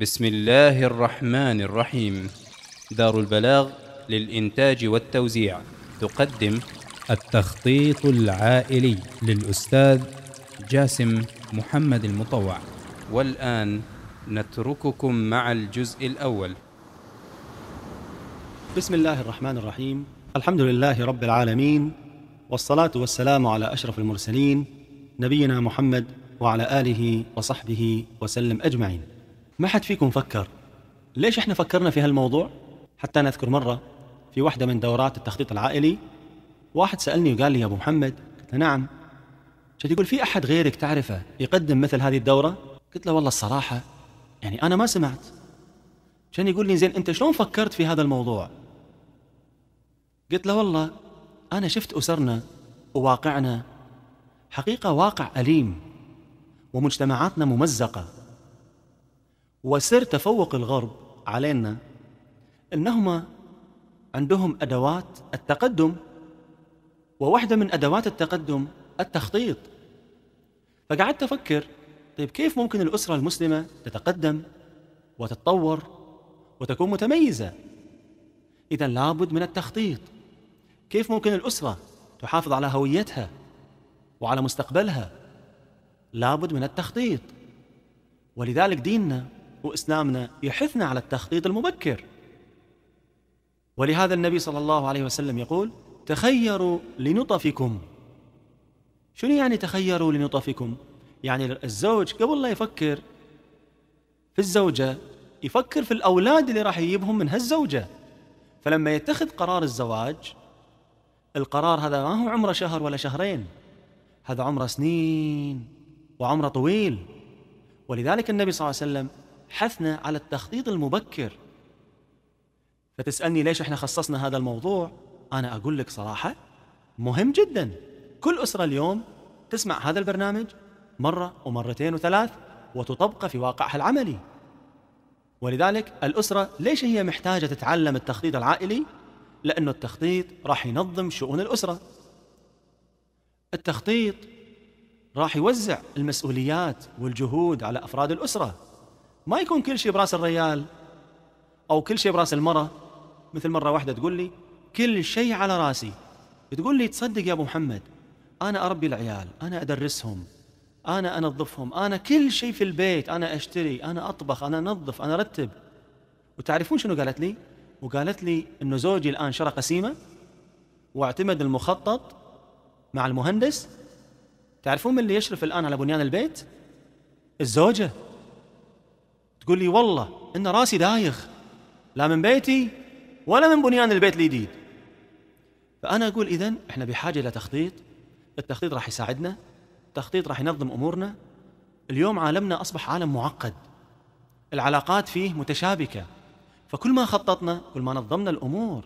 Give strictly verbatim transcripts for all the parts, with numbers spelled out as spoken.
بسم الله الرحمن الرحيم. دار البلاغ للإنتاج والتوزيع تقدم التخطيط العائلي للأستاذ جاسم محمد المطوع. والآن نترككم مع الجزء الأول. بسم الله الرحمن الرحيم. الحمد لله رب العالمين، والصلاة والسلام على أشرف المرسلين نبينا محمد وعلى آله وصحبه وسلم أجمعين. ما حد فيكم فكر ليش احنا فكرنا في هالموضوع؟ حتى أنا أذكر مرة في واحدة من دورات التخطيط العائلي واحد سألني وقال لي يا أبو محمد، قلت له نعم، كان يقول في أحد غيرك تعرفه يقدم مثل هذه الدورة؟ قلت له والله الصراحة يعني أنا ما سمعت. كان يقول لي زين أنت شلون فكرت في هذا الموضوع؟ قلت له والله أنا شفت أسرنا وواقعنا، حقيقة واقع أليم، ومجتمعاتنا ممزقة، وسر تفوق الغرب علينا أنهم عندهم أدوات التقدم، وواحدة من أدوات التقدم التخطيط. فقعدت أفكر طيب كيف ممكن الأسرة المسلمة تتقدم وتتطور وتكون متميزة؟ إذا لابد من التخطيط. كيف ممكن الأسرة تحافظ على هويتها وعلى مستقبلها؟ لابد من التخطيط. ولذلك ديننا وإسلامنا يحثنا على التخطيط المبكر، ولهذا النبي صلى الله عليه وسلم يقول تخيروا لنطفكم. شنو يعني تخيروا لنطفكم؟ يعني الزوج قبل لا يفكر في الزوجة يفكر في الأولاد اللي راح يجيبهم من هالزوجة. فلما يتخذ قرار الزواج، القرار هذا ما هو عمره شهر ولا شهرين، هذا عمره سنين وعمره طويل. ولذلك النبي صلى الله عليه وسلم حثنا على التخطيط المبكر. فتسألني ليش احنا خصصنا هذا الموضوع؟ أنا أقول لك صراحة مهم جدا. كل أسرة اليوم تسمع هذا البرنامج مرة ومرتين وثلاث وتطبقه في واقعها العملي. ولذلك الأسرة ليش هي محتاجة تتعلم التخطيط العائلي؟ لأنه التخطيط راح ينظم شؤون الأسرة، التخطيط راح يوزع المسؤوليات والجهود على أفراد الأسرة، ما يكون كل شيء براس الرجال أو كل شيء براس المرأة. مثل مرة واحدة تقول لي كل شيء على راسي، تقول لي تصدق يا أبو محمد أنا أربي العيال، أنا أدرسهم، أنا أنظفهم، أنا كل شيء في البيت، أنا أشتري، أنا أطبخ، أنا أنظف، أنا أرتب. وتعرفون شنو قالت لي؟ وقالت لي إنه زوجي الآن شرى قسيمة واعتمد المخطط مع المهندس. تعرفون من اللي يشرف الآن على بنيان البيت؟ الزوجة. تقول لي والله إن راسي دايخ، لا من بيتي ولا من بنيان البيت الجديد. فأنا أقول إذن إحنا بحاجة إلى تخطيط. التخطيط راح يساعدنا، التخطيط راح ينظم أمورنا. اليوم عالمنا أصبح عالم معقد، العلاقات فيه متشابكة، فكل ما خططنا كل ما نظمنا الأمور.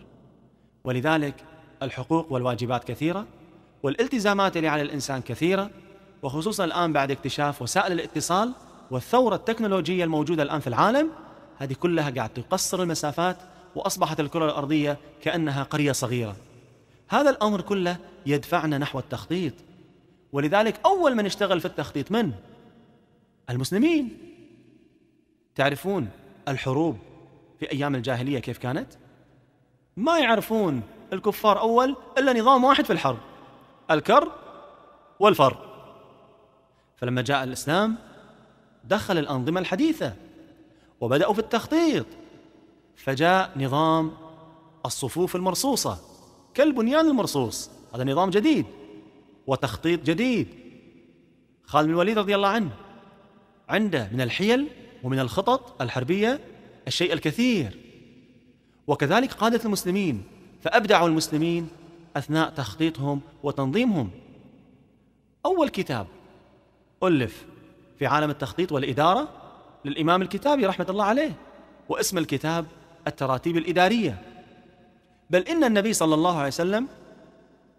ولذلك الحقوق والواجبات كثيرة، والالتزامات اللي على الإنسان كثيرة، وخصوصا الآن بعد اكتشاف وسائل الاتصال والثورة التكنولوجية الموجودة الآن في العالم، هذه كلها قاعد تقصر المسافات، وأصبحت الكرة الأرضية كأنها قرية صغيرة. هذا الأمر كله يدفعنا نحو التخطيط. ولذلك أول من يشتغل في التخطيط من؟ المسلمين. تعرفون الحروب في أيام الجاهلية كيف كانت؟ ما يعرفون الكفار أول إلا نظام واحد في الحرب، الكر والفر. فلما جاء الإسلام دخل الأنظمة الحديثة وبدأوا في التخطيط، فجاء نظام الصفوف المرصوصة كالبنيان المرصوص، هذا نظام جديد وتخطيط جديد. خالد بن الوليد رضي الله عنه عنده من الحيل ومن الخطط الحربية الشيء الكثير، وكذلك قادة المسلمين، فأبدعوا المسلمين أثناء تخطيطهم وتنظيمهم. أول كتاب ألف في عالم التخطيط والإدارة للإمام الكتابي رحمة الله عليه، واسم الكتاب التراتيب الإدارية. بل إن النبي صلى الله عليه وسلم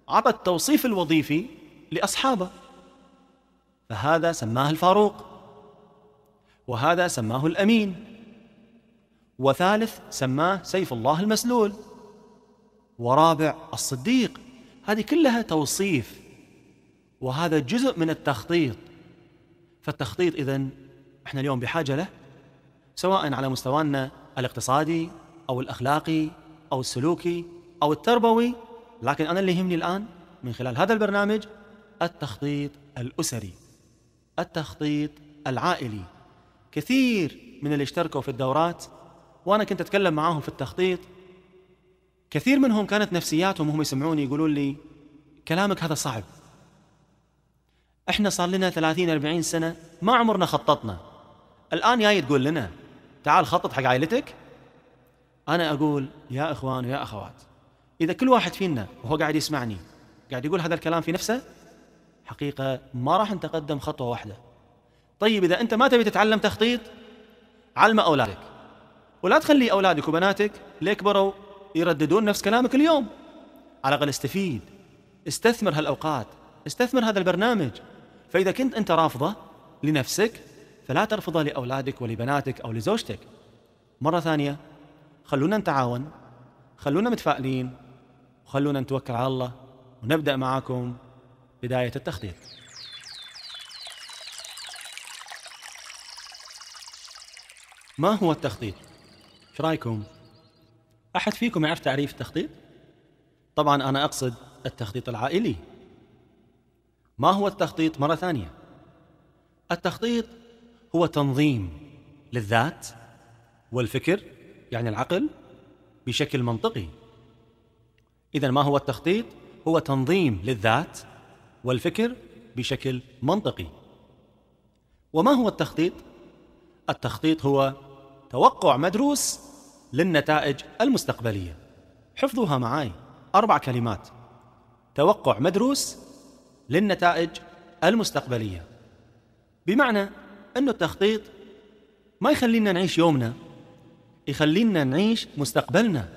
عطى التوصيف الوظيفي لأصحابه، فهذا سماه الفاروق، وهذا سماه الأمين، وثالث سماه سيف الله المسلول، ورابع الصديق. هذه كلها توصيف، وهذا جزء من التخطيط. فالتخطيط إذن إحنا اليوم بحاجة له، سواء على مستوانا الاقتصادي أو الأخلاقي أو السلوكي أو التربوي. لكن أنا اللي يهمني الآن من خلال هذا البرنامج التخطيط الأسري، التخطيط العائلي. كثير من اللي اشتركوا في الدورات وأنا كنت أتكلم معاهم في التخطيط، كثير منهم كانت نفسياتهم وهم يسمعوني يقولون لي كلامك هذا صعب، احنا صار لنا ثلاثين أربعين سنة ما عمرنا خططنا، الآن جاي تقول لنا تعال خطط حق عائلتك. أنا أقول يا إخوان ويا أخوات، إذا كل واحد فينا وهو قاعد يسمعني قاعد يقول هذا الكلام في نفسه، حقيقة ما راح نتقدم خطوة واحدة. طيب إذا أنت ما تبي تتعلم تخطيط، علم أولادك، ولا تخلي أولادك وبناتك ليكبروا يرددون نفس كلامك اليوم. على الأقل استفيد، استثمر هالأوقات، استثمر هذا البرنامج. فإذا كنت أنت رافضة لنفسك فلا ترفضها لأولادك ولبناتك أو لزوجتك. مرة ثانية، خلونا نتعاون، خلونا متفائلين، وخلونا نتوكل على الله. ونبدأ معكم بداية التخطيط. ما هو التخطيط؟ ايش رايكم؟ أحد فيكم يعرف تعريف التخطيط؟ طبعا أنا أقصد التخطيط العائلي. ما هو التخطيط مرة ثانية؟ التخطيط هو تنظيم للذات والفكر، يعني العقل، بشكل منطقي. إذن ما هو التخطيط؟ هو تنظيم للذات والفكر بشكل منطقي. وما هو التخطيط؟ التخطيط هو توقع مدروس للنتائج المستقبلية. حفظوها معاي، أربع كلمات: توقع مدروس للنتائج المستقبلية. بمعنى أن التخطيط ما يخلينا نعيش يومنا، يخلينا نعيش مستقبلنا.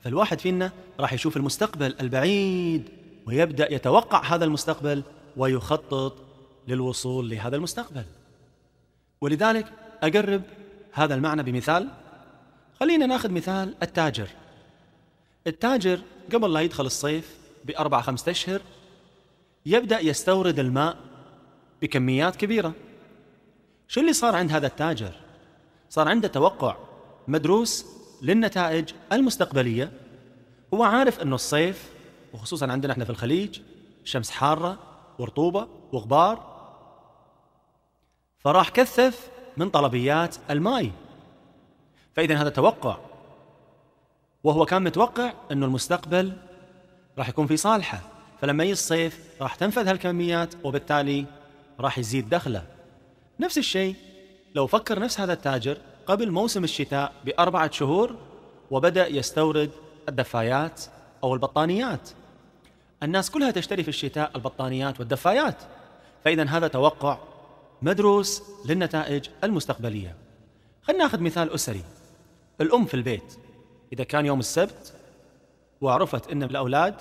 فالواحد فينا راح يشوف المستقبل البعيد ويبدأ يتوقع هذا المستقبل ويخطط للوصول لهذا المستقبل. ولذلك أقرب هذا المعنى بمثال. خلينا ناخذ مثال التاجر. التاجر قبل لا يدخل الصيف بأربع خمسة أشهر يبدأ يستورد الماء بكميات كبيرة. شو اللي صار عند هذا التاجر؟ صار عنده توقع مدروس للنتائج المستقبلية. هو عارف أنه الصيف، وخصوصا عندنا احنا في الخليج، شمس حارة ورطوبة وغبار، فراح كثف من طلبيات الماء. فإذا هذا توقع، وهو كان متوقع أنه المستقبل راح يكون في صالحة، فلما يجي الصيف راح تنفذ هالكميات وبالتالي راح يزيد دخله. نفس الشيء لو فكر نفس هذا التاجر قبل موسم الشتاء بأربعة شهور وبدأ يستورد الدفايات أو البطانيات. الناس كلها تشتري في الشتاء البطانيات والدفايات. فإذا هذا توقع مدروس للنتائج المستقبلية. خلينا ناخذ مثال أسري. الأم في البيت إذا كان يوم السبت وعرفت أن الأولاد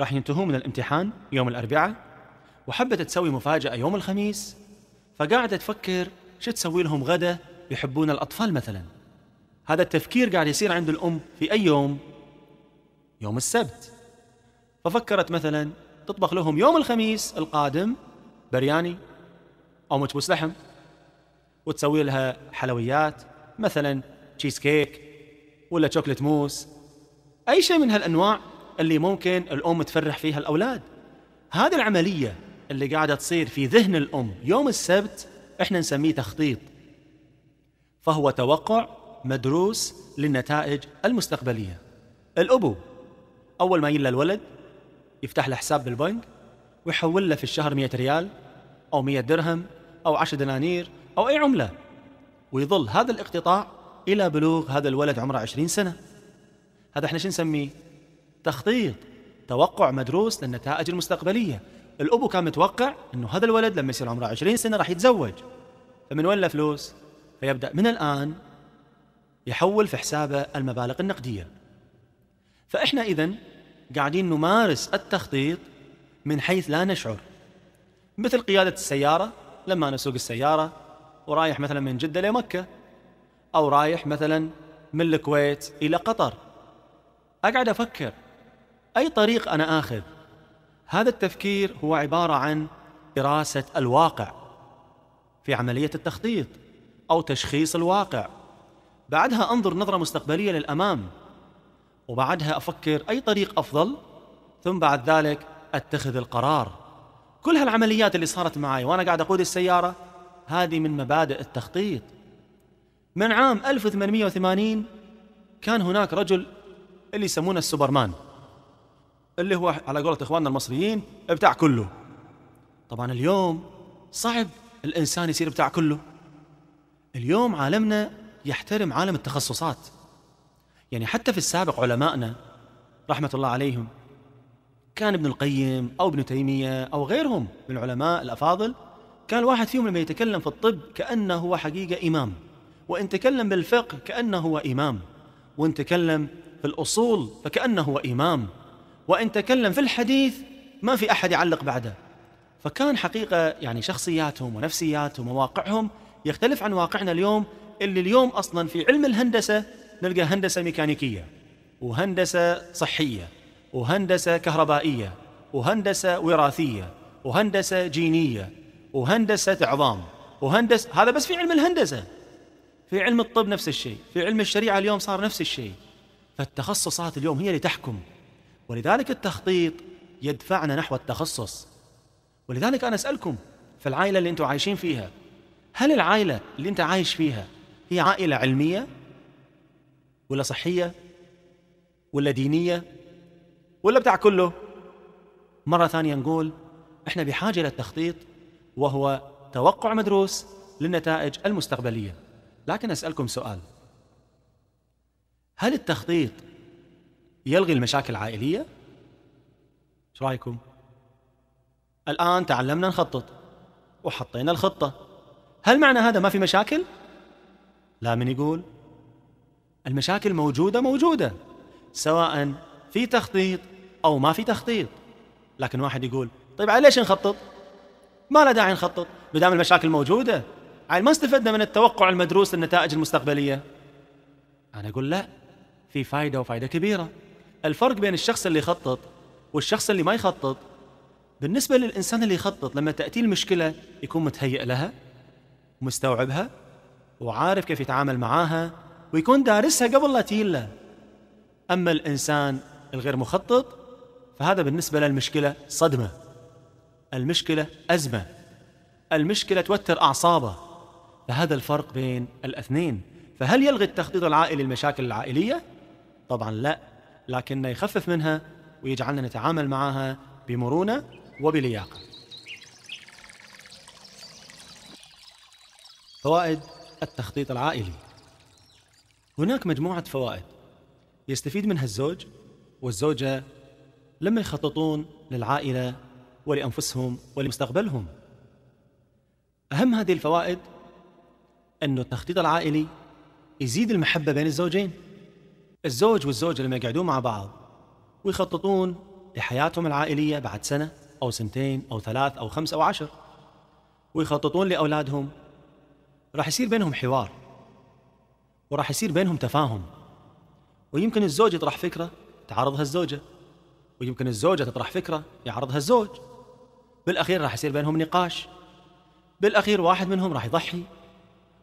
راح ينتهون من الامتحان يوم الأربعاء وحبت تسوي مفاجأة يوم الخميس، فقاعدة تفكر شو تسوي لهم غدا يحبون الأطفال مثلا. هذا التفكير قاعد يصير عند الأم في أي يوم؟ يوم السبت. ففكرت مثلا تطبخ لهم يوم الخميس القادم برياني أو مكبوس لحم، وتسوي لها حلويات مثلا تشيز كيك ولا شوكليت موس، أي شيء من هالأنواع اللي ممكن الأم تفرح فيها الأولاد. هذه العملية اللي قاعدة تصير في ذهن الأم يوم السبت إحنا نسميه تخطيط. فهو توقع مدروس للنتائج المستقبلية. الأبو أول ما يلا الولد يفتح له حساب بالبنك ويحول له في الشهر مئة ريال أو مئة درهم أو عشر دنانير أو أي عملة، ويظل هذا الاقتطاع إلى بلوغ هذا الولد عمره عشرين سنة. هذا إحنا شو نسميه؟ تخطيط، توقع مدروس للنتائج المستقبلية. الأبو كان متوقع أنه هذا الولد لما يصير عمره عشرين سنة راح يتزوج، فمن وين له فلوس؟ فيبدأ من الآن يحول في حسابه المبالغ النقدية. فإحنا إذن قاعدين نمارس التخطيط من حيث لا نشعر، مثل قيادة السيارة. لما نسوق السيارة ورايح مثلا من جدة لمكة، أو رايح مثلا من الكويت إلى قطر، أقعد أفكر أي طريق أنا آخذ. هذا التفكير هو عبارة عن دراسة الواقع في عملية التخطيط، أو تشخيص الواقع، بعدها أنظر نظرة مستقبلية للأمام، وبعدها أفكر أي طريق أفضل، ثم بعد ذلك أتخذ القرار. كل هالعمليات اللي صارت معي وأنا قاعد أقود السيارة هذه من مبادئ التخطيط. من عام ألف وثمانمئة وثمانين كان هناك رجل اللي يسمونه السوبرمان، اللي هو على قولة إخواننا المصريين بتاع كله. طبعا اليوم صعب الإنسان يصير بتاع كله، اليوم عالمنا يحترم عالم التخصصات. يعني حتى في السابق علمائنا رحمة الله عليهم كان ابن القيم أو ابن تيمية أو غيرهم من العلماء الأفاضل، كان الواحد فيهم لما يتكلم في الطب كأنه هو حقيقة إمام، وإن تكلم بالفقه كأنه هو إمام، وإن تكلم في الأصول فكأنه هو إمام، وإن تكلم في الحديث ما في أحد يعلق بعده. فكان حقيقة يعني شخصياتهم ونفسياتهم وواقعهم يختلف عن واقعنا اليوم، اللي اليوم أصلا في علم الهندسة نلقى هندسة ميكانيكية وهندسة صحية وهندسة كهربائية وهندسة وراثية وهندسة جينية وهندسة عظام وهندسة، هذا بس في علم الهندسة. في علم الطب نفس الشيء، في علم الشريعة اليوم صار نفس الشيء. فالتخصصات اليوم هي اللي تحكم، ولذلك التخطيط يدفعنا نحو التخصص. ولذلك أنا أسألكم في العائلة اللي أنتم عايشين فيها، هل العائلة اللي أنت عايش فيها هي عائلة علمية ولا صحية ولا دينية ولا بتاع كله؟ مرة ثانية نقول إحنا بحاجة للتخطيط، وهو توقع مدروس للنتائج المستقبلية. لكن أسألكم سؤال، هل التخطيط يلغي المشاكل العائلية؟ شو رأيكم؟ الآن تعلمنا نخطط وحطينا الخطة، هل معنى هذا ما في مشاكل؟ لا، من يقول؟ المشاكل موجودة موجودة، سواء في تخطيط أو ما في تخطيط. لكن واحد يقول طيب على ليش نخطط؟ ما لا داعي نخطط بدام المشاكل موجودة، عيل ما استفدنا من التوقع المدروس للنتائج المستقبلية. أنا أقول لا، في فايدة وفايدة كبيرة. الفرق بين الشخص اللي يخطط والشخص اللي ما يخطط، بالنسبة للإنسان اللي يخطط لما تأتي المشكلة يكون متهيئ لها، مستوعبها وعارف كيف يتعامل معاها، ويكون دارسها قبل لا تيله. أما الإنسان الغير مخطط فهذا بالنسبة للمشكلة صدمة، المشكلة أزمة، المشكلة توتر أعصابه. فهذا الفرق بين الاثنين. فهل يلغي التخطيط العائلي المشاكل العائلية؟ طبعا لا، لكنه يخفف منها ويجعلنا نتعامل معها بمرونة وبلياقة. فوائد التخطيط العائلي. هناك مجموعة فوائد يستفيد منها الزوج والزوجة لما يخططون للعائلة ولأنفسهم ولمستقبلهم. أهم هذه الفوائد أن التخطيط العائلي يزيد المحبة بين الزوجين. الزوج والزوجة لما يقعدون مع بعض ويخططون لحياتهم العائلية بعد سنة أو سنتين أو ثلاث أو خمس أو عشر، ويخططون لأولادهم، راح يصير بينهم حوار وراح يصير بينهم تفاهم. ويمكن الزوج يطرح فكرة تعرضها الزوجة، ويمكن الزوجة تطرح فكرة يعرضها الزوج، بالأخير راح يصير بينهم نقاش، بالأخير واحد منهم راح يضحي،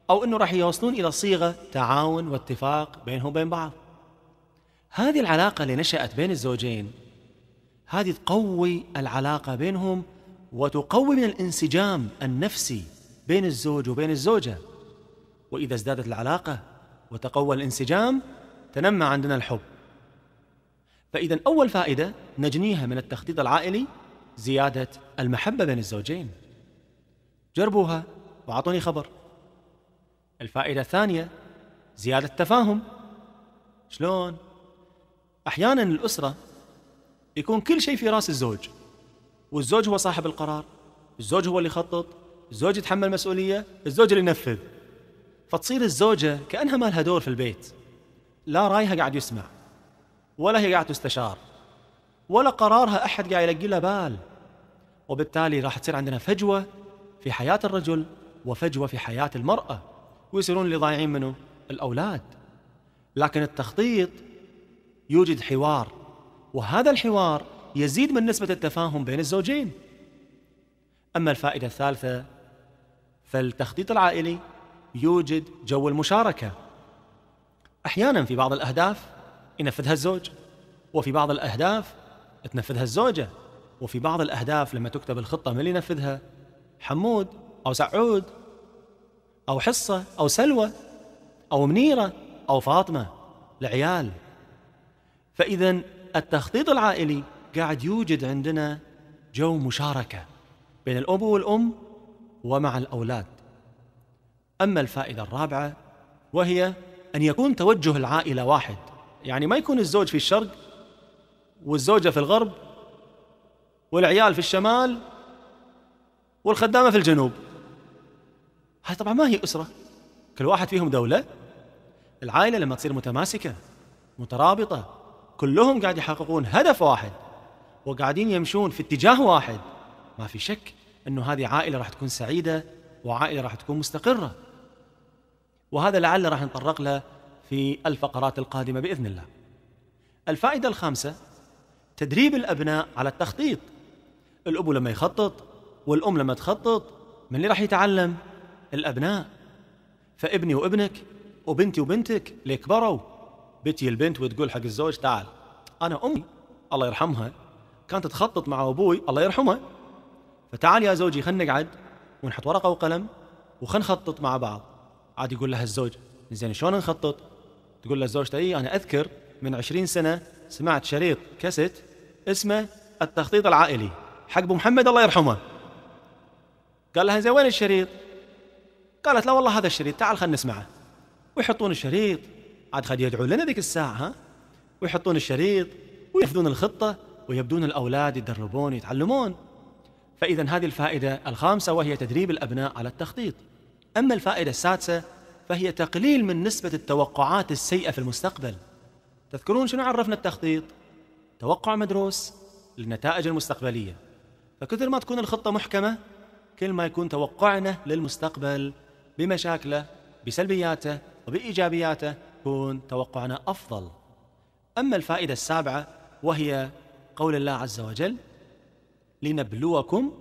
أو أنه راح يوصلون إلى صيغة تعاون واتفاق بينهم وبين بعض. هذه العلاقة اللي نشأت بين الزوجين هذه تقوي العلاقة بينهم، وتقوي من الانسجام النفسي بين الزوج وبين الزوجة. وإذا ازدادت العلاقة وتقوى الانسجام تنمى عندنا الحب. فإذا أول فائدة نجنيها من التخطيط العائلي زيادة المحبة بين الزوجين. جربوها وعطوني خبر. الفائدة الثانية زيادة التفاهم. شلون؟ أحيانا الأسرة يكون كل شيء في رأس الزوج، والزوج هو صاحب القرار، الزوج هو اللي يخطط، الزوج يتحمل مسؤولية، الزوج اللي ينفذ. فتصير الزوجة كأنها ما لها دور في البيت، لا رأيها قاعد يسمع ولا هي قاعد تستشار ولا قرارها أحد قاعد يلقي له بال. وبالتالي راح تصير عندنا فجوة في حياة الرجل وفجوة في حياة المرأة، ويصيرون اللي ضايعين منه الأولاد. لكن التخطيط يوجد حوار، وهذا الحوار يزيد من نسبة التفاهم بين الزوجين. أما الفائدة الثالثة فالتخطيط العائلي يوجد جو المشاركة. أحيانا في بعض الأهداف ينفذها الزوج، وفي بعض الأهداف تنفذها الزوجة، وفي بعض الأهداف لما تكتب الخطة من اللي ينفذها؟ حمود أو سعود أو حصة أو سلوى أو منيرة أو فاطمة العيال. فإذا التخطيط العائلي قاعد يوجد عندنا جو مشاركة بين الأب والأم ومع الأولاد. أما الفائدة الرابعة وهي أن يكون توجه العائلة واحد، يعني ما يكون الزوج في الشرق والزوجة في الغرب والعيال في الشمال والخدامة في الجنوب. هاي طبعا ما هي أسرة، كل واحد فيهم دولة. العائلة لما تصير متماسكة مترابطة كلهم قاعد يحققون هدف واحد وقاعدين يمشون في اتجاه واحد، ما في شك أنه هذه عائلة راح تكون سعيدة وعائلة راح تكون مستقرة. وهذا لعل راح نتطرق له في الفقرات القادمة بإذن الله. الفائدة الخامسة تدريب الأبناء على التخطيط. الأب لما يخطط والأم لما تخطط من اللي راح يتعلم؟ الأبناء. فابني وابنك وبنتي وبنتك اللي كبروا، بتي البنت وتقول حق الزوج تعال، أنا أمي الله يرحمها كانت تخطط مع أبوي الله يرحمه، فتعال يا زوجي خلينا نقعد ونحط ورقة وقلم وخلينا نخطط مع بعض. عاد يقول لها الزوج زين شلون نخطط؟ تقول له الزوجته إيه أنا أذكر من عشرين سنة سمعت شريط كاسيت اسمه التخطيط العائلي حق أبو محمد الله يرحمه. قال لها زين وين الشريط؟ قالت لا والله هذا الشريط تعال خلينا نسمعه. ويحطون الشريط، عاد خد يدعو لنا ذيك الساعة ها، ويحطون الشريط وينفذون الخطة ويبدون الأولاد يتدربون يتعلمون. فإذا هذه الفائدة الخامسة وهي تدريب الأبناء على التخطيط. أما الفائدة السادسة فهي تقليل من نسبة التوقعات السيئة في المستقبل. تذكرون شنو عرفنا التخطيط؟ توقع مدروس للنتائج المستقبلية. فكثر ما تكون الخطة محكمة كل ما يكون توقعنا للمستقبل بمشاكله بسلبياته وبإيجابياته يكون توقعنا أفضل. أما الفائدة السابعة وهي قول الله عز وجل لنبلوكم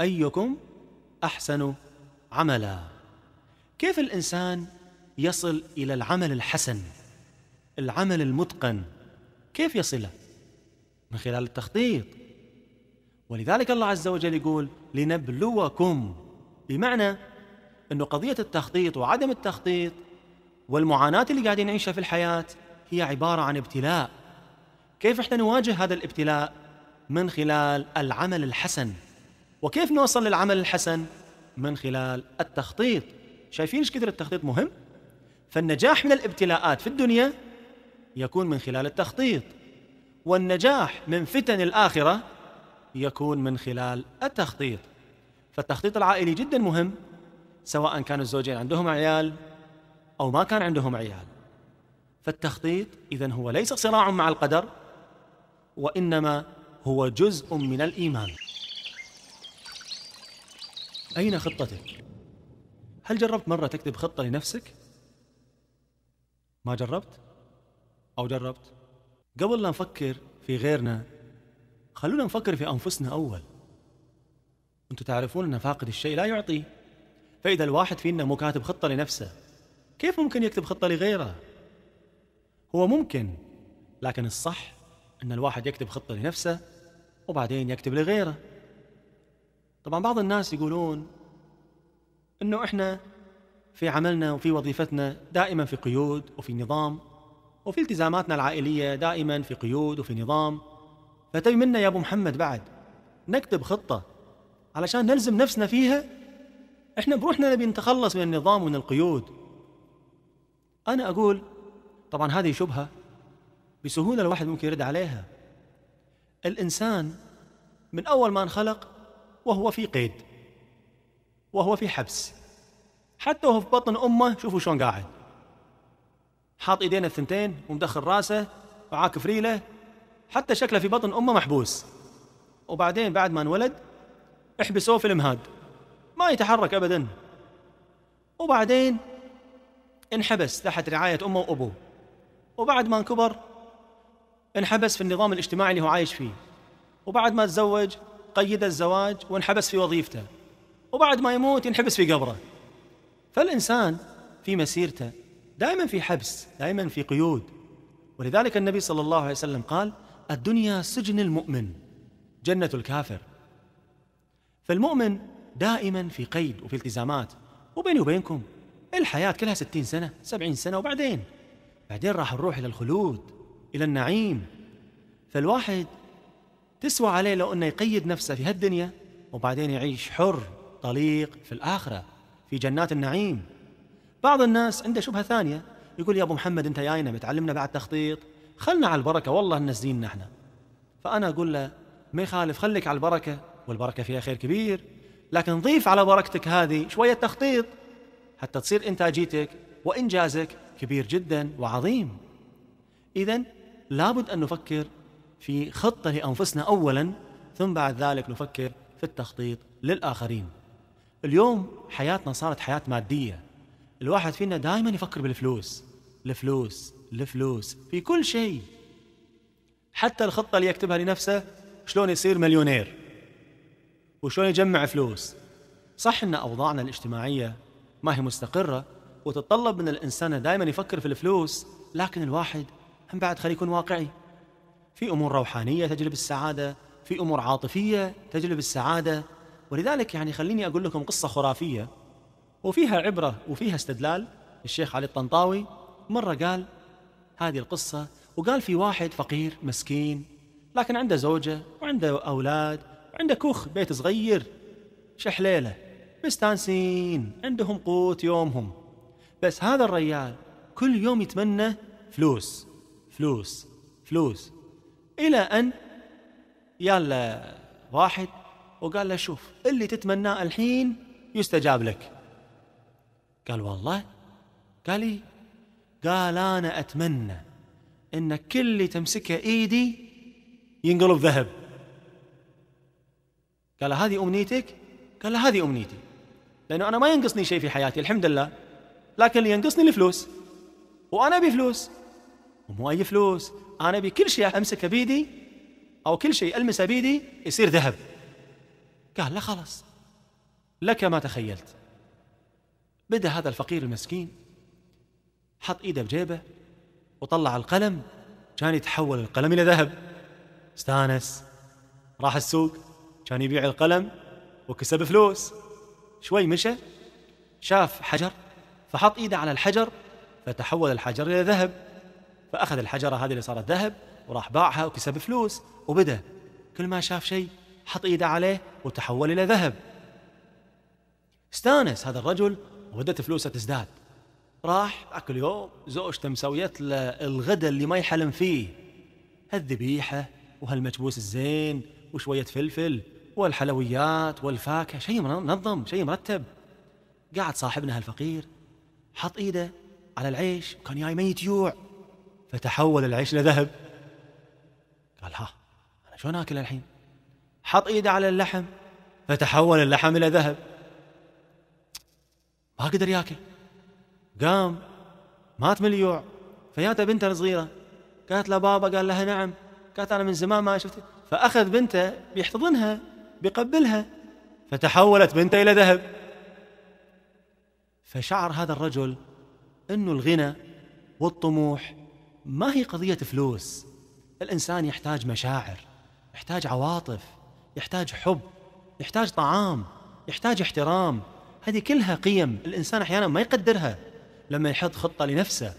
أيكم أحسن عملا. كيف الإنسان يصل إلى العمل الحسن العمل المتقن؟ كيف يصله؟ من خلال التخطيط. ولذلك الله عز وجل يقول لنبلوكم، بمعنى أن قضية التخطيط وعدم التخطيط والمعاناة اللي قاعدين نعيشها في الحياة هي عبارة عن ابتلاء. كيف احنا نواجه هذا الابتلاء؟ من خلال العمل الحسن. وكيف نوصل للعمل الحسن؟ من خلال التخطيط. شايفين ايش كثر التخطيط مهم؟ فالنجاح من الابتلاءات في الدنيا يكون من خلال التخطيط، والنجاح من فتن الآخرة يكون من خلال التخطيط. فالتخطيط العائلي جدا مهم، سواء كان الزوجين عندهم عيال أو ما كان عندهم عيال. فالتخطيط إذن هو ليس صراع مع القدر، وإنما هو جزء من الإيمان. أين خطتك؟ هل جربت مرة تكتب خطة لنفسك؟ ما جربت؟ أو جربت؟ قبل لا نفكر في غيرنا خلونا نفكر في أنفسنا أول. أنتم تعرفون أن فاقد الشيء لا يعطي، فإذا الواحد فينا مو كاتب خطة لنفسه كيف ممكن يكتب خطة لغيره؟ هو ممكن، لكن الصح أن الواحد يكتب خطة لنفسه وبعدين يكتب لغيره. طبعا بعض الناس يقولون أنه إحنا في عملنا وفي وظيفتنا دائما في قيود وفي نظام، وفي التزاماتنا العائلية دائما في قيود وفي نظام، فتبي منا يا أبو محمد بعد نكتب خطة علشان نلزم نفسنا فيها؟ إحنا بروحنا نبي نتخلص من النظام ومن القيود. أنا أقول طبعا هذه شبهة بسهولة الواحد ممكن يرد عليها. الإنسان من أول ما انخلق وهو في قيد وهو في حبس، حتى وهو في بطن أمه شوفوا شلون قاعد حاط إيدينا الثنتين ومدخل راسه وعاكف ريله، حتى شكله في بطن أمه محبوس. وبعدين بعد ما انولد احبسوه في المهاد ما يتحرك أبدا، وبعدين انحبس تحت رعاية أمه وأبوه، وبعد ما انكبر انحبس في النظام الاجتماعي اللي هو عايش فيه، وبعد ما تزوج قيد الزواج وانحبس في وظيفته، وبعد ما يموت ينحبس في قبره. فالإنسان في مسيرته دائما في حبس، دائما في قيود. ولذلك النبي صلى الله عليه وسلم قال: الدنيا سجن المؤمن، جنة الكافر. فالمؤمن دائما في قيد وفي التزامات. وبيني وبينكم الحياة كلها ستين سنة سبعين سنة، وبعدين بعدين راح نروح إلى الخلود، إلى النعيم. فالواحد تسوى عليه لو أنه يقيد نفسه في هالدنيا وبعدين يعيش حر طليق في الآخرة في جنات النعيم. بعض الناس عنده شبهة ثانية، يقول: يا أبو محمد أنت جاينا بتعلمنا بعد تخطيط، خلنا على البركة، والله ننزلين نحن. فأنا أقول له: ما يخالف، خليك على البركة، والبركة فيها خير كبير، لكن ضيف على بركتك هذه شوية تخطيط حتى تصير إنتاجيتك وإنجازك كبير جدا وعظيم. إذن لابد أن نفكر في خطة لأنفسنا أولا، ثم بعد ذلك نفكر في التخطيط للآخرين. اليوم حياتنا صارت حياة مادية، الواحد فينا دائما يفكر بالفلوس الفلوس الفلوس في كل شيء، حتى الخطة اللي يكتبها لنفسه شلون يصير مليونير وشلون يجمع فلوس. صح أن أوضاعنا الاجتماعية ما هي مستقرة وتتطلب من الإنسان دائما يفكر في الفلوس، لكن الواحد هم بعد خليه يكون واقعي. في أمور روحانية تجلب السعادة، في أمور عاطفية تجلب السعادة. ولذلك يعني خليني أقول لكم قصة خرافية وفيها عبرة وفيها استدلال. الشيخ علي الطنطاوي مرة قال هذه القصة، وقال في واحد فقير مسكين لكن عنده زوجة وعنده أولاد وعنده كوخ بيت صغير شحليلة مستانسين، عندهم قوت يومهم. بس هذا الرجال كل يوم يتمنى فلوس فلوس فلوس، إلى أن يالا واحد وقال له: شوف اللي تتمناه الحين يستجاب لك. قال: والله؟ قال لي. قال: أنا أتمنى إن كل اللي تمسكه إيدي ينقلب ذهب. قال: هذه أمنيتك؟ قال: هذه أمنيتي، لأنه أنا ما ينقصني شيء في حياتي الحمد لله، لكن اللي ينقصني الفلوس، وأنا أبي فلوس، ومو أي فلوس، أنا أبي كل شيء أمسكه بيدي أو كل شيء ألمسه بيدي يصير ذهب. قال: لا خلاص، لك ما تخيلت. بدأ هذا الفقير المسكين حط إيده بجيبه وطلع القلم، كان يتحول القلم إلى ذهب. استانس، راح السوق كان يبيع القلم وكسب فلوس. شوي مشى شاف حجر فحط إيده على الحجر فتحول الحجر إلى ذهب، فأخذ الحجرة هذه اللي صارت ذهب وراح باعها وكسب فلوس. وبدأ كل ما شاف شيء حط إيده عليه وتحول إلى ذهب. استانس هذا الرجل وبدت فلوسه تزداد. راح ذاك اليوم زوجته مسويت له الغداء اللي ما يحلم فيه، هالذبيحة وهالمكبوس الزين وشوية فلفل والحلويات والفاكهة، شيء منظم شيء مرتب. قعد صاحبنا هالفقير حط إيده على العيش وكان جاي ميت يوع، فتحول العيش لذهب. قال: ها أنا شلون آكل الحين؟ حط إيده على اللحم فتحول اللحم إلى ذهب، ما قدر ياكل. قام مات من اليوع، فياته بنته صغيرة قالت له: بابا. قال لها: نعم. قالت: أنا من زمان ما شفت. فأخذ بنته بيحتضنها بيقبلها، فتحولت بنته إلى ذهب. فشعر هذا الرجل أنه الغنى والطموح ما هي قضية فلوس، الإنسان يحتاج مشاعر، يحتاج عواطف، يحتاج حب، يحتاج طعام، يحتاج احترام. هذه كلها قيم الإنسان أحيانا ما يقدرها لما يحط خطة لنفسه.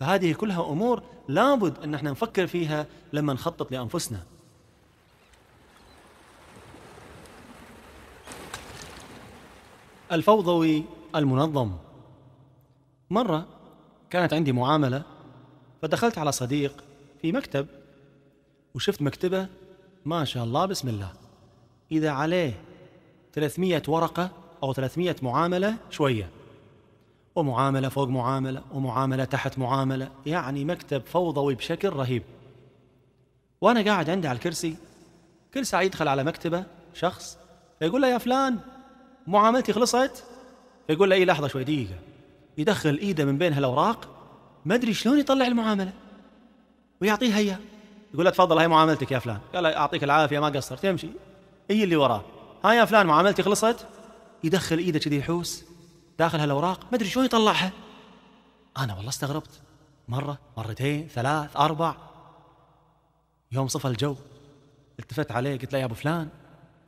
فهذه كلها أمور لابد أن احنا نفكر فيها لما نخطط لأنفسنا. الفوضوي المنظم. مرة كانت عندي معاملة، فدخلت على صديق في مكتب وشفت مكتبه ما شاء الله بسم الله، إذا عليه ثلاثمية ورقة أو ثلاثمية معاملة شوية، ومعاملة فوق معاملة ومعاملة تحت معاملة، يعني مكتب فوضوي بشكل رهيب. وأنا قاعد عندي على الكرسي، كل ساعة يدخل على مكتبه شخص فيقول له: يا فلان معاملتي خلصت؟ فيقول له: إيه لحظة شوي دقيقة. يدخل إيده من بين هالأوراق، ما أدري شلون يطلع المعاملة ويعطيها إياه. يقول له: تفضل هاي معاملتك يا فلان. قال له: أعطيك العافية ما قصرت. يمشي. إيه اللي وراه؟ ها يا فلان معاملتي خلصت. يدخل إيده كذي يحوس، داخل هالأوراق ما أدري شلون يطلعها. أنا والله استغربت، مرة مرتين ثلاث أربع. يوم صفى الجو التفت عليه قلت له يا أبو فلان،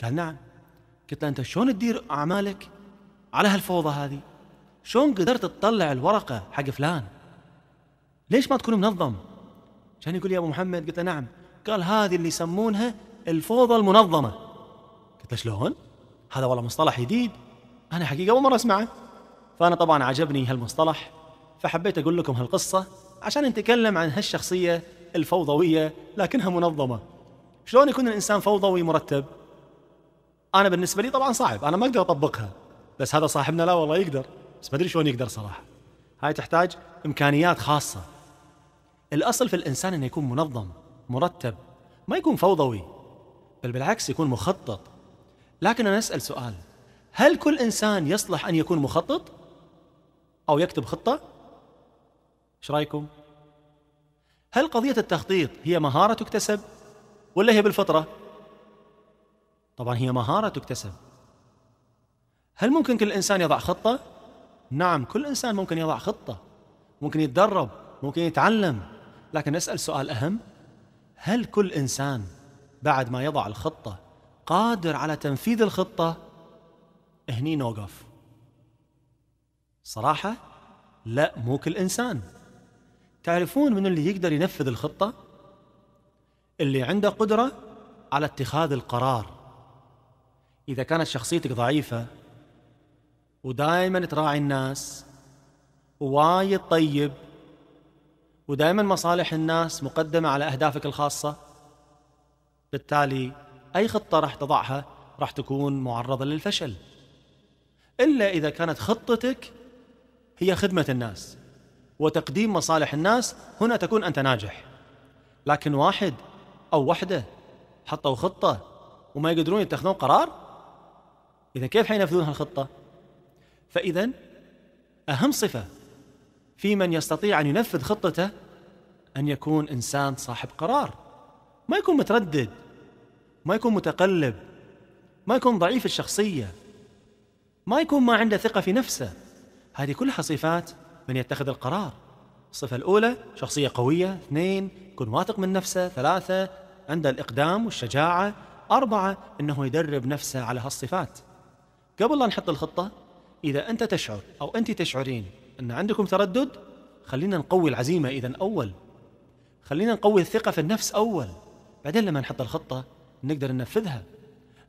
قال نعم. قلت له أنت شلون تدير أعمالك على هالفوضى هذه؟ شلون قدرت تطلع الورقة حق فلان؟ ليش ما تكون منظم؟ كان يقول لي يا أبو محمد. قلت له نعم. قال هذه اللي يسمونها الفوضى المنظمة. قلت له شلون؟ هذا والله مصطلح جديد، أنا حقيقة أول مرة أسمعه. فأنا طبعا عجبني هالمصطلح، فحبيت أقول لكم هالقصة عشان نتكلم عن هالشخصية الفوضوية لكنها منظمة. شلون يكون الإنسان فوضوي مرتب؟ أنا بالنسبة لي طبعا صعب، أنا ما أقدر أطبقها، بس هذا صاحبنا لا والله يقدر، بس ما أدري شلون يقدر صراحة. هاي تحتاج إمكانيات خاصة. الأصل في الإنسان أنه يكون منظم مرتب، ما يكون فوضوي، بل بالعكس يكون مخطط. لكن أنا أسأل سؤال، هل كل إنسان يصلح أن يكون مخطط أو يكتب خطة؟ إيش رأيكم؟ هل قضية التخطيط هي مهارة تكتسب ولا هي بالفطرة؟ طبعا هي مهارة تكتسب. هل ممكن كل إنسان يضع خطة؟ نعم كل إنسان ممكن يضع خطة، ممكن يتدرب، ممكن يتعلم. لكن نسأل سؤال أهم، هل كل إنسان بعد ما يضع الخطة قادر على تنفيذ الخطة؟ هني نوقف صراحة، لا مو كل إنسان. تعرفون من اللي يقدر ينفذ الخطة؟ اللي عنده قدرة على اتخاذ القرار. إذا كانت شخصيتك ضعيفة ودائما تراعي الناس ووايد طيب ودائما مصالح الناس مقدمة على أهدافك الخاصة، بالتالي أي خطة راح تضعها راح تكون معرضة للفشل، إلا إذا كانت خطتك هي خدمة الناس وتقديم مصالح الناس، هنا تكون أنت ناجح. لكن واحد أو وحدة حطوا خطة وما يقدرون يتخذون قرار، إذا كيف حينفذون هالخطة؟ فإذا أهم صفة في من يستطيع أن ينفذ خطته أن يكون إنسان صاحب قرار، ما يكون متردد، ما يكون متقلب، ما يكون ضعيف الشخصية، ما يكون ما عنده ثقة في نفسه. هذه كلها صفات من يتخذ القرار. الصفة الأولى شخصية قوية، اثنين يكون واثق من نفسه، ثلاثة عنده الإقدام والشجاعة، أربعة أنه يدرب نفسه على هالصفات. قبل لا نحط الخطة، إذا أنت تشعر أو أنت تشعرين أن عندكم تردد، خلينا نقوي العزيمة إذا أول، خلينا نقوي الثقة في النفس أول، بعدين لما نحط الخطة نقدر ننفذها.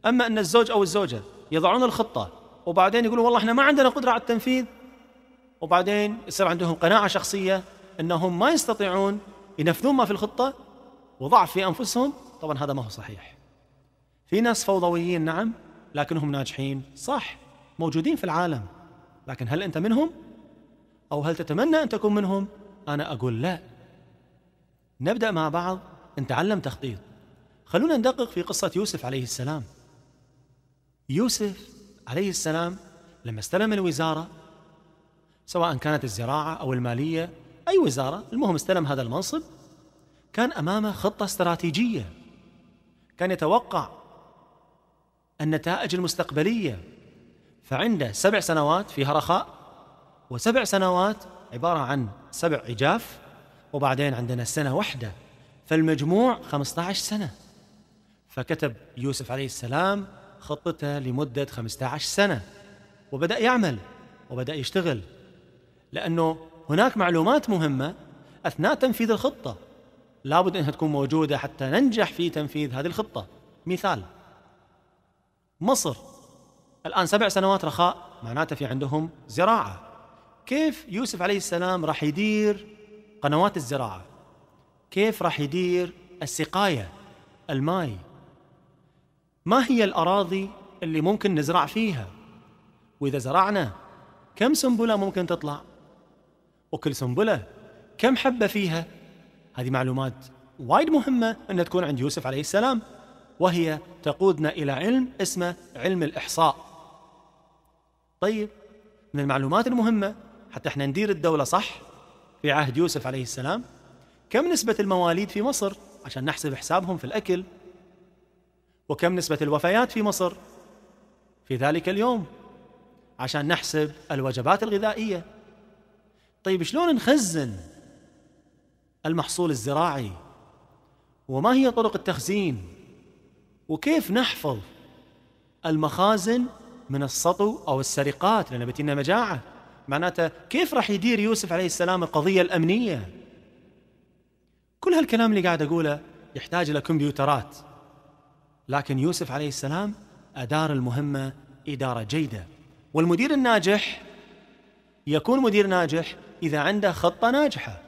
أما أن الزوج أو الزوجة يضعون الخطة وبعدين يقولوا والله إحنا ما عندنا قدرة على التنفيذ، وبعدين يصير عندهم قناعة شخصية أنهم ما يستطيعون ينفذون ما في الخطة وضعف في أنفسهم، طبعا هذا ما هو صحيح. في ناس فوضويين نعم، لكنهم ناجحين صح، موجودين في العالم، لكن هل أنت منهم؟ أو هل تتمنى أن تكون منهم؟ أنا أقول لا. نبدأ مع بعض نتعلم تخطيط. خلونا ندقق في قصة يوسف عليه السلام. يوسف عليه السلام لما استلم الوزارة، سواء كانت الزراعة أو المالية، أي وزارة، المهم استلم هذا المنصب، كان أمامه خطة استراتيجية، كان يتوقع النتائج المستقبلية. فعنده سبع سنوات فيها رخاء، وسبع سنوات عبارة عن سبع عجاف، وبعدين عندنا سنة واحدة، فالمجموع خمسة عشر سنة. فكتب يوسف عليه السلام خطته لمدة خمسة عشر سنة، وبدأ يعمل وبدأ يشتغل، لأنه هناك معلومات مهمة أثناء تنفيذ الخطة لابد أنها تكون موجودة حتى ننجح في تنفيذ هذه الخطة. مثال مصر الآن سبع سنوات رخاء، معناته في عندهم زراعة. كيف يوسف عليه السلام راح يدير قنوات الزراعة؟ كيف راح يدير السقاية، الماي؟ ما هي الأراضي اللي ممكن نزرع فيها؟ وإذا زرعنا كم سنبلة ممكن تطلع؟ وكل سنبلة كم حبة فيها؟ هذه معلومات وايد مهمة أن تكون عند يوسف عليه السلام، وهي تقودنا إلى علم اسمه علم الإحصاء. طيب، من المعلومات المهمة حتى احنا ندير الدولة صح في عهد يوسف عليه السلام، كم نسبة المواليد في مصر عشان نحسب حسابهم في الأكل، وكم نسبة الوفيات في مصر في ذلك اليوم، عشان نحسب الوجبات الغذائية. طيب شلون نخزن المحصول الزراعي؟ وما هي طرق التخزين؟ وكيف نحفظ المخازن من السطو أو السرقات؟ لأن بتينا مجاعة، معناته كيف راح يدير يوسف عليه السلام القضية الأمنية؟ كل هالكلام اللي قاعد أقوله يحتاج إلى كمبيوترات، لكن يوسف عليه السلام أدار المهمة إدارة جيدة. والمدير الناجح يكون مدير ناجح إذا عنده خطة ناجحة،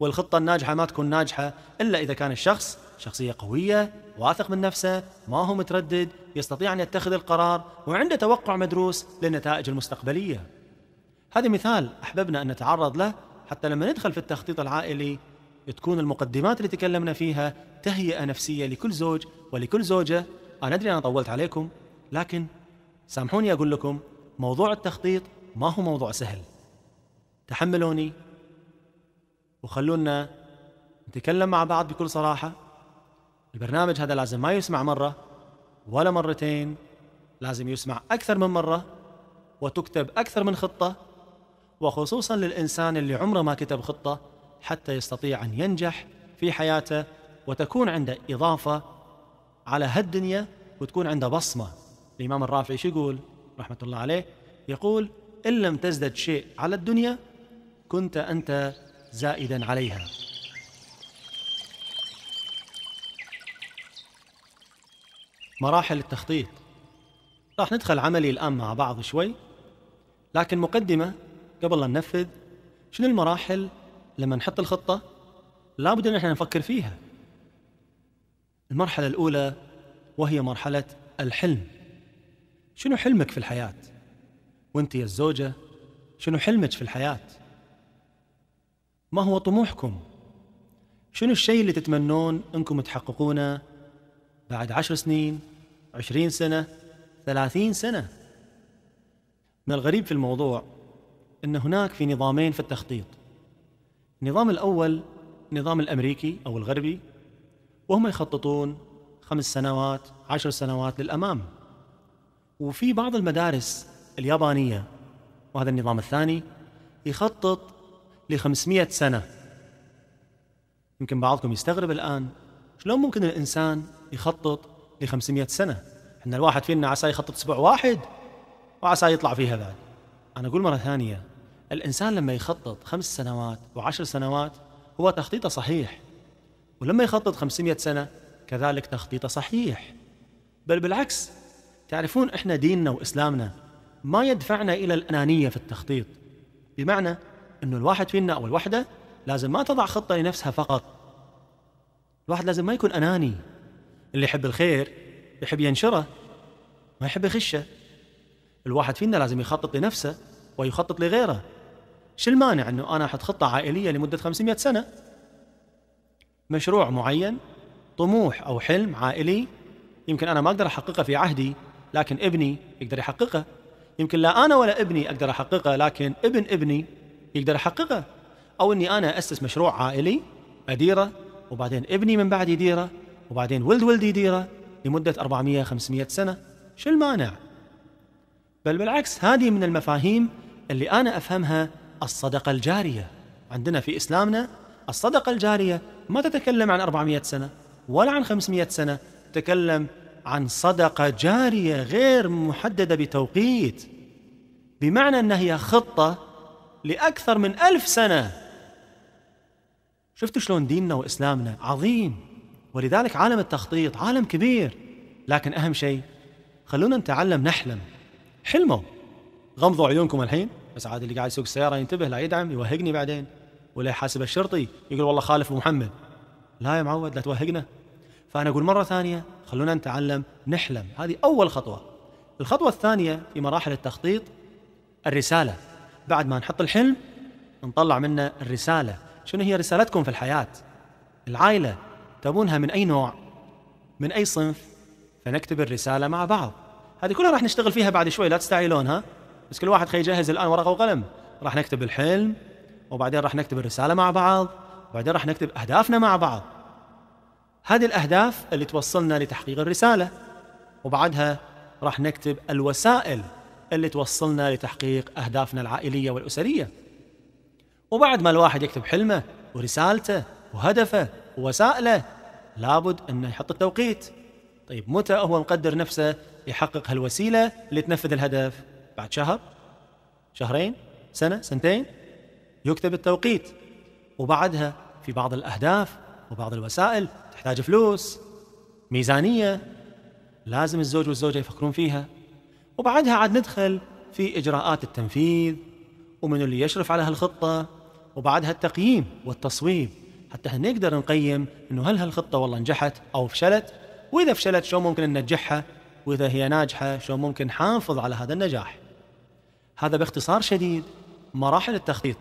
والخطة الناجحة ما تكون ناجحة إلا إذا كان الشخص شخصية قوية، واثق من نفسه، ما هو متردد، يستطيع أن يتخذ القرار، وعنده توقع مدروس للنتائج المستقبلية. هذا مثال أحببنا أن نتعرض له حتى لما ندخل في التخطيط العائلي تكون المقدمات اللي تكلمنا فيها تهيئة نفسية لكل زوج ولكل زوجة. أنا أدري أنا طولت عليكم، لكن سامحوني أقول لكم موضوع التخطيط ما هو موضوع سهل. تحملوني وخلونا نتكلم مع بعض بكل صراحة. البرنامج هذا لازم ما يسمع مرة ولا مرتين، لازم يسمع أكثر من مرة وتكتب أكثر من خطة، وخصوصا للإنسان اللي عمره ما كتب خطة، حتى يستطيع أن ينجح في حياته وتكون عنده إضافة على هالدنيا وتكون عنده بصمة. الإمام الرافعي شو يقول رحمة الله عليه؟ يقول إن لم تزدد شيء على الدنيا كنت أنت زائدا عليها. مراحل التخطيط راح ندخل عملي الآن مع بعض شوي، لكن مقدمة قبل لا ننفذ. شنو المراحل لما نحط الخطة؟ لابد أن احنا نفكر فيها. المرحلة الأولى وهي مرحلة الحلم. شنو حلمك في الحياة؟ وانت يا الزوجة شنو حلمك في الحياة؟ ما هو طموحكم؟ شنو الشيء اللي تتمنون أنكم تحققونه بعد عشر سنين، عشرين سنة، ثلاثين سنة؟ من الغريب في الموضوع أن هناك في نظامين في التخطيط. النظام الأول النظام الأمريكي أو الغربي، وهم يخططون خمس سنوات عشر سنوات للأمام. وفي بعض المدارس اليابانية، وهذا النظام الثاني، يخطط لخمسمائة سنة. يمكن بعضكم يستغرب الآن شلون ممكن الإنسان يخطط لخمسمائة سنة؟ إحنا الواحد فينا عسى يخطط أسبوع واحد وعسى يطلع فيها بعد. أنا أقول مرة ثانية، الإنسان لما يخطط خمس سنوات وعشر سنوات هو تخطيطه صحيح، ولما يخطط خمسمائة سنة كذلك تخطيطه صحيح. بل بالعكس، تعرفون إحنا ديننا وإسلامنا ما يدفعنا إلى الأنانية في التخطيط، بمعنى أنه الواحد فينا أو الوحدة لازم ما تضع خطة لنفسها فقط. الواحد لازم ما يكون أناني. اللي يحب الخير يحب ينشره، ما يحب يخشه. الواحد فينا لازم يخطط لنفسه ويخطط لغيره. شو المانع أنه أنا أحط خطة عائلية لمدة خمسمائة سنة؟ مشروع معين، طموح أو حلم عائلي، يمكن أنا ما أقدر أحققه في عهدي لكن ابني يقدر يحققه. يمكن لا أنا ولا ابني أقدر أحققه لكن ابن ابني يقدر يحققه. أو أني أنا أسس مشروع عائلي أديره، وبعدين ابني من بعد يديره، وبعدين ولد ولدي يديره لمدة أربعمائة خمسمائة سنة. شو المانع؟ بل بالعكس، هذه من المفاهيم اللي أنا أفهمها الصدقة الجارية. عندنا في إسلامنا الصدقة الجارية ما تتكلم عن أربعمائة سنة ولا عن خمسمائة سنة، تتكلم عن صدقة جارية غير محددة بتوقيت، بمعنى أنها هي خطة لأكثر من ألف سنة. شفتوا شلون ديننا وإسلامنا عظيم؟ ولذلك عالم التخطيط عالم كبير. لكن أهم شيء خلونا نتعلم نحلم. حلموا، غمضوا عيونكم الحين. بس عاد اللي قاعد يسوق السيارة ينتبه، لا يدعم يوهقني بعدين، ولا يحاسب الشرطي يقول والله خالف محمد. لا يا معود، لا توهقنا. فأنا أقول مرة ثانية، خلونا نتعلم نحلم. هذه أول خطوة. الخطوة الثانية في مراحل التخطيط الرسالة. بعد ما نحط الحلم نطلع منه الرسالة. شنو هي رسالتكم في الحياة؟ العائلة تبونها من أي نوع، من أي صنف؟ فنكتب الرسالة مع بعض. هذه كلها راح نشتغل فيها بعد شوي، لا تستعيلونها، بس كل واحد خي يجهز الآن ورقة وقلم. راح نكتب الحلم، وبعدين راح نكتب الرسالة مع بعض، وبعدين راح نكتب أهدافنا مع بعض. هذه الأهداف اللي توصلنا لتحقيق الرسالة، وبعدها راح نكتب الوسائل اللي توصلنا لتحقيق أهدافنا العائلية والأسرية. وبعد ما الواحد يكتب حلمه ورسالته وهدفه ووسائله، لابد أنه يحط التوقيت. طيب متى هو مقدر نفسه يحقق هالوسيلة اللي تنفذ الهدف؟ بعد شهر؟ شهرين؟ سنة؟ سنتين؟ يكتب التوقيت. وبعدها في بعض الأهداف وبعض الوسائل تحتاج فلوس، ميزانية لازم الزوج والزوجة يفكرون فيها. وبعدها عاد ندخل في إجراءات التنفيذ ومن اللي يشرف على هالخطة، وبعدها التقييم والتصويب حتى نقدر نقيم إنه هل هالخطة والله نجحت أو فشلت، وإذا فشلت شو ممكن ننجحها، وإذا هي ناجحة شو ممكن نحافظ على هذا النجاح. هذا باختصار شديد مراحل التخطيط،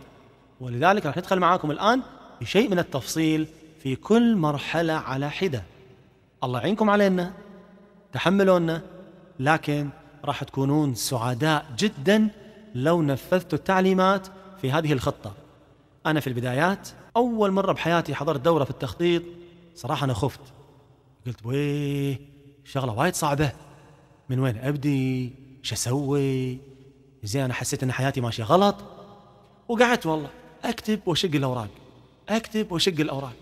ولذلك راح ندخل معاكم الآن بشيء من التفصيل في كل مرحلة على حدة. الله يعينكم علينا، تحملونا، لكن راح تكونون سعداء جدا لو نفذتوا التعليمات في هذه الخطة. أنا في البدايات أول مرة بحياتي حضرت دورة في التخطيط، صراحة أنا خفت، قلت ويه شغلة وايد صعبة، من وين أبدي، شو أسوي؟ زين أنا حسيت أن حياتي ماشية غلط، وقعدت والله أكتب وشق الأوراق، أكتب وشق الأوراق.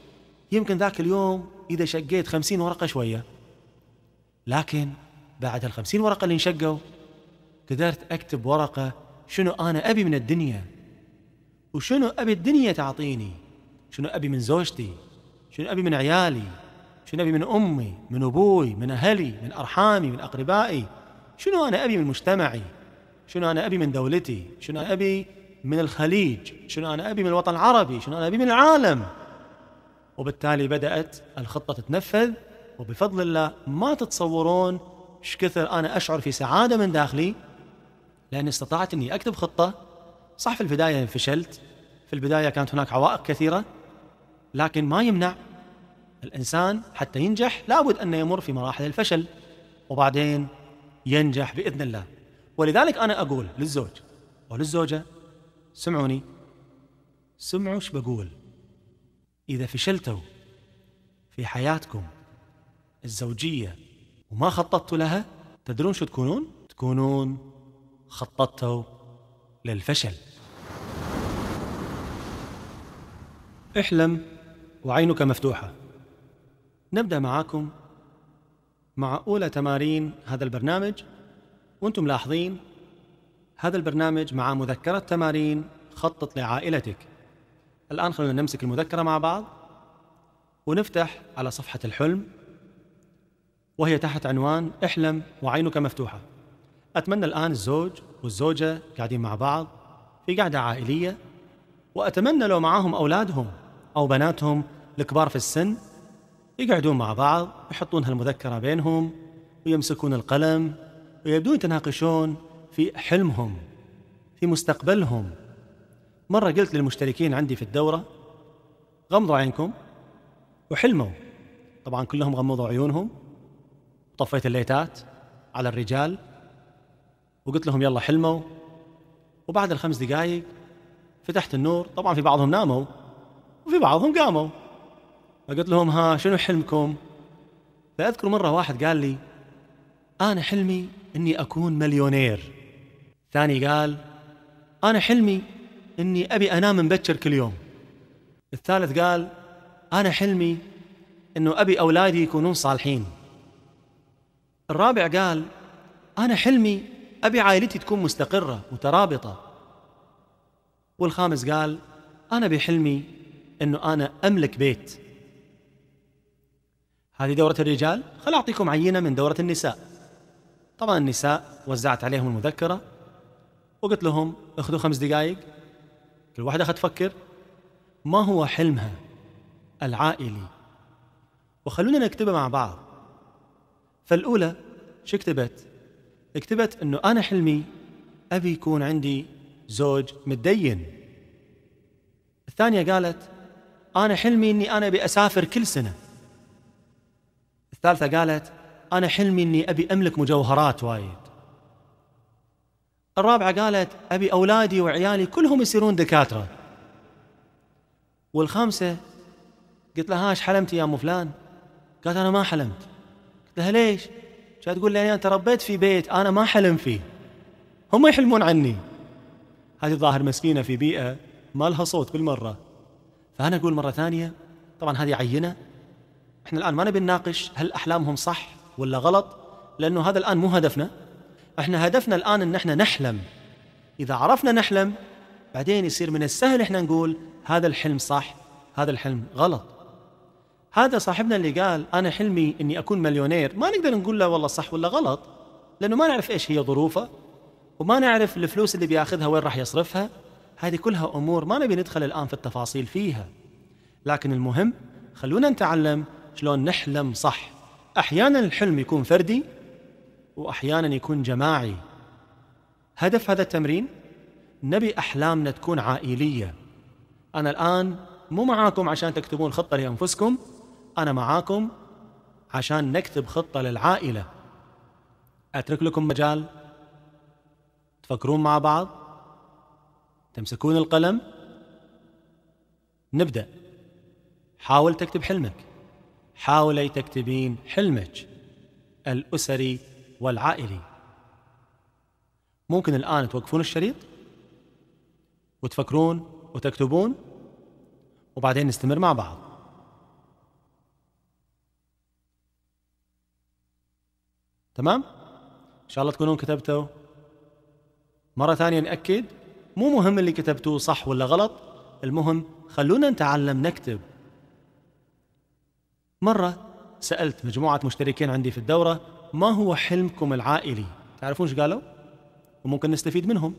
يمكن ذاك اليوم إذا شقيت خمسين ورقة شوية، لكن بعد هالخمسين ورقة اللي انشقوا قدرت أكتب ورقة شنو أنا أبي من الدنيا، وشنو أبي الدنيا تعطيني، شنو أبي من زوجتي، شنو أبي من عيالي، شنو أبي من أمي، من أبوي، من أهلي، من أرحامي، من أقربائي، شنو أنا أبي من مجتمعي، شنو أنا أبي من دولتي، شنو أنا أبي من الخليج، شنو أنا أبي من الوطن العربي، شنو أنا أبي من العالم. وبالتالي بدأت الخطة تتنفذ، وبفضل الله ما تتصورون ايش كثر أنا أشعر في سعادة من داخلي، لأني استطعت أني أكتب خطة. صح في البداية فشلت، في البداية كانت هناك عوائق كثيرة، لكن ما يمنع الإنسان حتى ينجح لابد أن يمر في مراحل الفشل وبعدين ينجح بإذن الله. ولذلك أنا أقول للزوج وللزوجة سمعوني، سمعوا ايش بقول. إذا فشلتوا في حياتكم الزوجية وما خططتوا لها، تدرون شو تكونون؟ تكونون خططتوا للفشل. احلم وعينك مفتوحة. نبدأ معاكم مع أولى تمارين هذا البرنامج، وانتم ملاحظين هذا البرنامج مع مذكرة تمارين خطط لعائلتك. الآن خلونا نمسك المذكرة مع بعض ونفتح على صفحة الحلم، وهي تحت عنوان احلم وعينك مفتوحة. أتمنى الآن الزوج والزوجة قاعدين مع بعض في قعدة عائلية، وأتمنى لو معاهم أولادهم أو بناتهم الكبار في السن يقعدون مع بعض، يحطون هالمذكرة بينهم ويمسكون القلم ويبدون يتناقشون في حلمهم، في مستقبلهم. مرة قلت للمشتركين عندي في الدورة غمضوا عينكم وحلموا، طبعا كلهم غمضوا عيونهم، طفيت الليتات على الرجال وقلت لهم يلا حلموا. وبعد الخمس دقائق فتحت النور، طبعا في بعضهم ناموا وفي بعضهم قاموا، فقلت لهم ها شنو حلمكم؟ فأذكر مرة واحد قال لي أنا حلمي أني أكون مليونير، ثاني قال أنا حلمي أني أبي أنام مبكر كل يوم، الثالث قال أنا حلمي أنه أبي أولادي يكونون صالحين، الرابع قال أنا حلمي أبي عائلتي تكون مستقرة مترابطة، والخامس قال أنا بحلمي أنه أنا أملك بيت. هذه دورة الرجال، خل أعطيكم عينة من دورة النساء. طبعا النساء وزعت عليهم المذكرة وقلت لهم اخذوا خمس دقائق كل واحدة خد تفكر ما هو حلمها العائلي، وخلونا نكتبه مع بعض. فالأولى شو كتبت؟ كتبت أنه أنا حلمي أبي يكون عندي زوج متدين. الثانية قالت أنا حلمي أني أنا أبي أسافر كل سنة. الثالثة قالت أنا حلمي أني أبي أملك مجوهرات وايد. الرابعة قالت أبي أولادي وعيالي كلهم يصيرون دكاترة. والخامسة قلت لها هاش حلمتي يا أم فلان؟ قالت أنا ما حلمت. قلت لها ليش؟ كانت تقول لي أنا تربيت في بيت أنا ما حلم فيه. هم يحلمون عني. هذه الظاهر مسكينة في بيئة ما لها صوت بالمرة. فأنا أقول مرة ثانية، طبعا هذه عينة، احنا الآن ما نبي نناقش هل أحلامهم صح ولا غلط، لأنه هذا الآن مو هدفنا. احنا هدفنا الآن أن احنا نحلم. إذا عرفنا نحلم بعدين يصير من السهل احنا نقول هذا الحلم صح، هذا الحلم غلط. هذا صاحبنا اللي قال أنا حلمي أني أكون مليونير، ما نقدر نقول له والله صح ولا غلط، لأنه ما نعرف إيش هي ظروفه، وما نعرف الفلوس اللي بياخذها وين راح يصرفها. هذه كلها أمور ما نبي ندخل الآن في التفاصيل فيها، لكن المهم خلونا نتعلم شلون نحلم صح. أحيانا الحلم يكون فردي وأحيانا يكون جماعي. هدف هذا التمرين نبي أحلامنا تكون عائلية. أنا الآن مو معاكم عشان تكتبون خطة لأنفسكم، أنا معاكم عشان نكتب خطة للعائلة. أترك لكم مجال تفكرون مع بعض، تمسكون القلم، نبدأ. حاول تكتب حلمك، حاولي تكتبين حلمك الأسري والعائلي. ممكن الآن توقفون الشريط وتفكرون وتكتبون، وبعدين نستمر مع بعض. تمام؟ إن شاء الله تكونون كتبتوا. مرة ثانية نأكد، مو مهم اللي كتبتوه صح ولا غلط، المهم خلونا نتعلم نكتب. مرة سألت مجموعة مشتركين عندي في الدورة ما هو حلمكم العائلي؟ تعرفون ايش قالوا؟ وممكن نستفيد منهم.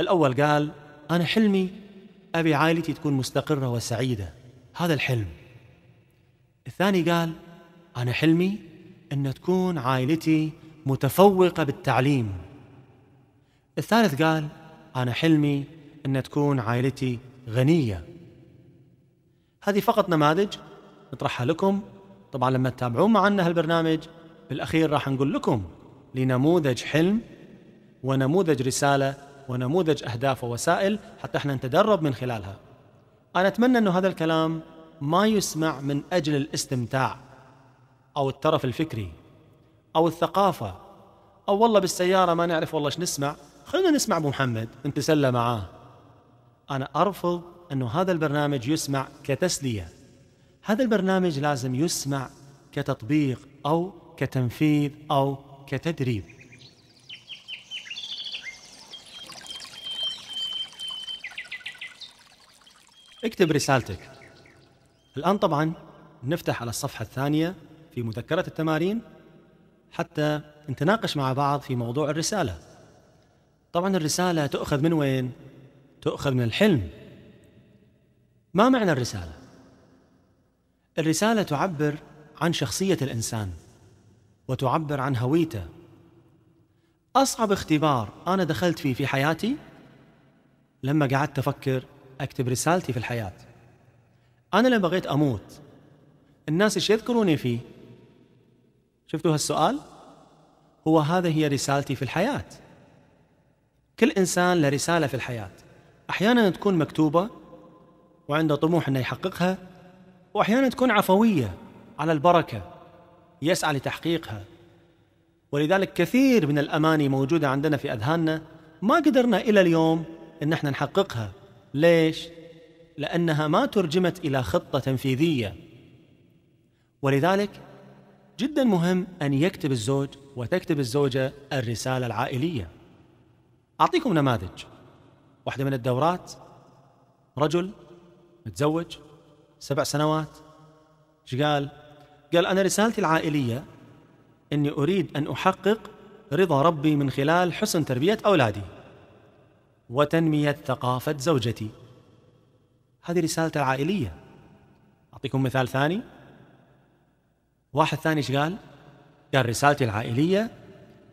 الأول قال أنا حلمي أبي عائلتي تكون مستقرة وسعيدة، هذا الحلم. الثاني قال أنا حلمي أن تكون عائلتي متفوقة بالتعليم. الثالث قال أنا حلمي أن تكون عائلتي غنية. هذه فقط نماذج نطرحها لكم، طبعا لما تتابعون معنا هالبرنامج بالأخير راح نقول لكم لنموذج حلم ونموذج رسالة ونموذج أهداف ووسائل حتى احنا نتدرب من خلالها. أنا أتمنى أنه هذا الكلام ما يسمع من أجل الاستمتاع أو الترف الفكري أو الثقافة أو والله بالسيارة ما نعرف والله ايش نسمع، خلينا نسمع أبو محمد نتسلى معاه. أنا أرفض أنه هذا البرنامج يسمع كتسلية. هذا البرنامج لازم يسمع كتطبيق أو كتنفيذ أو كتدريب. اكتب رسالتك. الآن طبعا نفتح على الصفحة الثانية في مذكرة التمارين حتى نتناقش مع بعض في موضوع الرسالة. طبعا الرسالة تؤخذ من وين؟ تؤخذ من الحلم. ما معنى الرسالة؟ الرسالة تعبر عن شخصية الإنسان وتعبر عن هويته. أصعب اختبار أنا دخلت فيه في حياتي لما قعدت أفكر أكتب رسالتي في الحياة. أنا لما بغيت أموت الناس إيش يذكروني فيه؟ شفتوا هالسؤال؟ هو هذا هي رسالتي في الحياة. كل إنسان له رسالة في الحياة، أحيانا تكون مكتوبة وعنده طموح أنه يحققها، وأحيانا تكون عفوية على البركة يسعى لتحقيقها. ولذلك كثير من الأماني موجودة عندنا في أذهاننا ما قدرنا إلى اليوم أن احنا نحققها. ليش؟ لأنها ما ترجمت إلى خطة تنفيذية. ولذلك جدا مهم أن يكتب الزوج وتكتب الزوجة الرسالة العائلية. أعطيكم نماذج. واحدة من الدورات، رجل متزوج سبع سنوات، ايش قال؟ قال أنا رسالتي العائلية أني أريد أن أحقق رضا ربي من خلال حسن تربية أولادي وتنمية ثقافة زوجتي. هذه رسالته العائلية. أعطيكم مثال ثاني. واحد ثاني ايش قال؟ قال رسالتي العائلية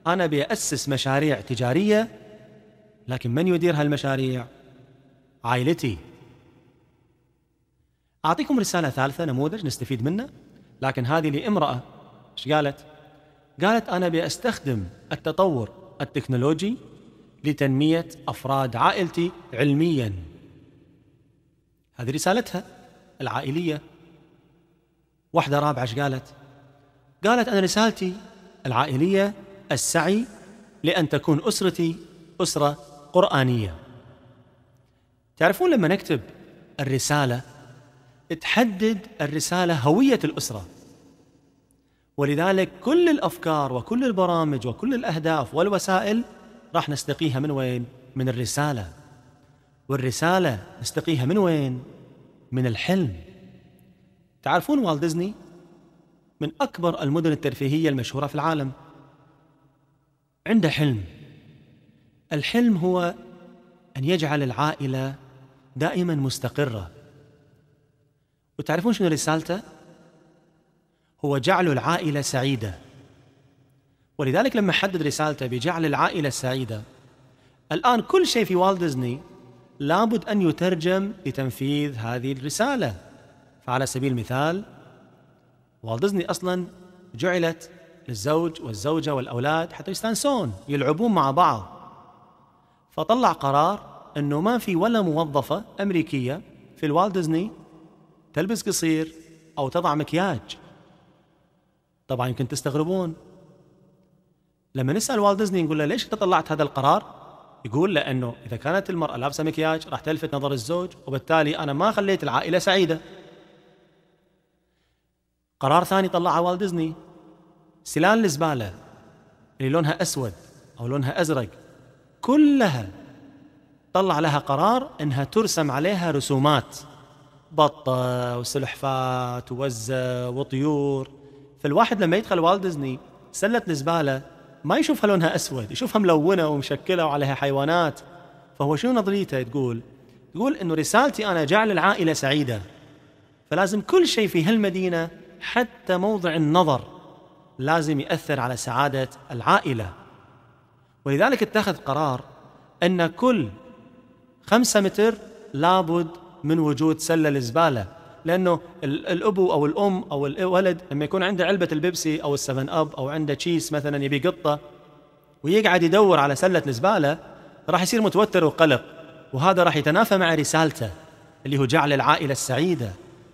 أنا بأسس مشاريع تجارية، لكن من يدير هالمشاريع؟ عائلتي. أعطيكم رسالة ثالثة نموذج نستفيد منه، لكن هذه لامرأة. ايش قالت؟ قالت أنا بأستخدم التطور التكنولوجي لتنمية أفراد عائلتي علمياً. هذه رسالتها العائلية. واحدة رابعة ايش قالت؟ قالت أنا رسالتي العائلية السعي لأن تكون أسرتي أسرة قرآنية. تعرفون لما نكتب الرسالة تحدد الرسالة هوية الأسرة، ولذلك كل الأفكار وكل البرامج وكل الأهداف والوسائل راح نستقيها من وين؟ من الرسالة. والرسالة نستقيها من وين؟ من الحلم. تعرفون والت ديزني من أكبر المدن الترفيهية المشهورة في العالم، عنده حلم. الحلم هو أن يجعل العائلة دائما مستقرة. وتعرفون شنو رسالته؟ هو جعل العائلة سعيدة. ولذلك لما حدد رسالته بجعل العائلة سعيدة، الآن كل شيء في والت ديزني لابد أن يترجم لتنفيذ هذه الرسالة. فعلى سبيل المثال والت ديزني أصلا جعلت للزوج والزوجة والأولاد حتى يستانسون يلعبون مع بعض، فطلع قرار أنه ما في ولا موظفة أمريكية في الوالت ديزني تلبس قصير أو تضع مكياج. طبعا يمكن تستغربون لما نسأل والت ديزني نقول له ليش أنت طلعت هذا القرار؟ يقول لأنه إذا كانت المرأة لابسة مكياج راح تلفت نظر الزوج، وبالتالي أنا ما خليت العائلة سعيدة. قرار ثاني طلعه والت ديزني، سلال الزبالة اللي لونها أسود أو لونها أزرق كلها طلع لها قرار أنها ترسم عليها رسومات بطة وسلحفات ووزة وطيور. فالواحد لما يدخل والت ديزني سلة الزبالة ما يشوفها لونها أسود، يشوفها ملونة ومشكلة وعليها حيوانات. فهو شنو نظريته؟ تقول تقول إنه رسالتي أنا جعل العائلة سعيدة، فلازم كل شيء في هالمدينة حتى موضع النظر لازم يأثر على سعادة العائلة. ولذلك اتخذ قرار أن كل خمسة متر لابد من وجود سلة للزبالة، لأنه الأبو أو الأم أو الولد لما يكون عنده علبة البيبسي أو السفن أب أو عنده تشيس مثلا يبي قطة ويقعد يدور على سلة الزبالة راح يصير متوتر وقلق، وهذا راح يتنافى مع رسالته اللي هو جعل العائلة السعيدة.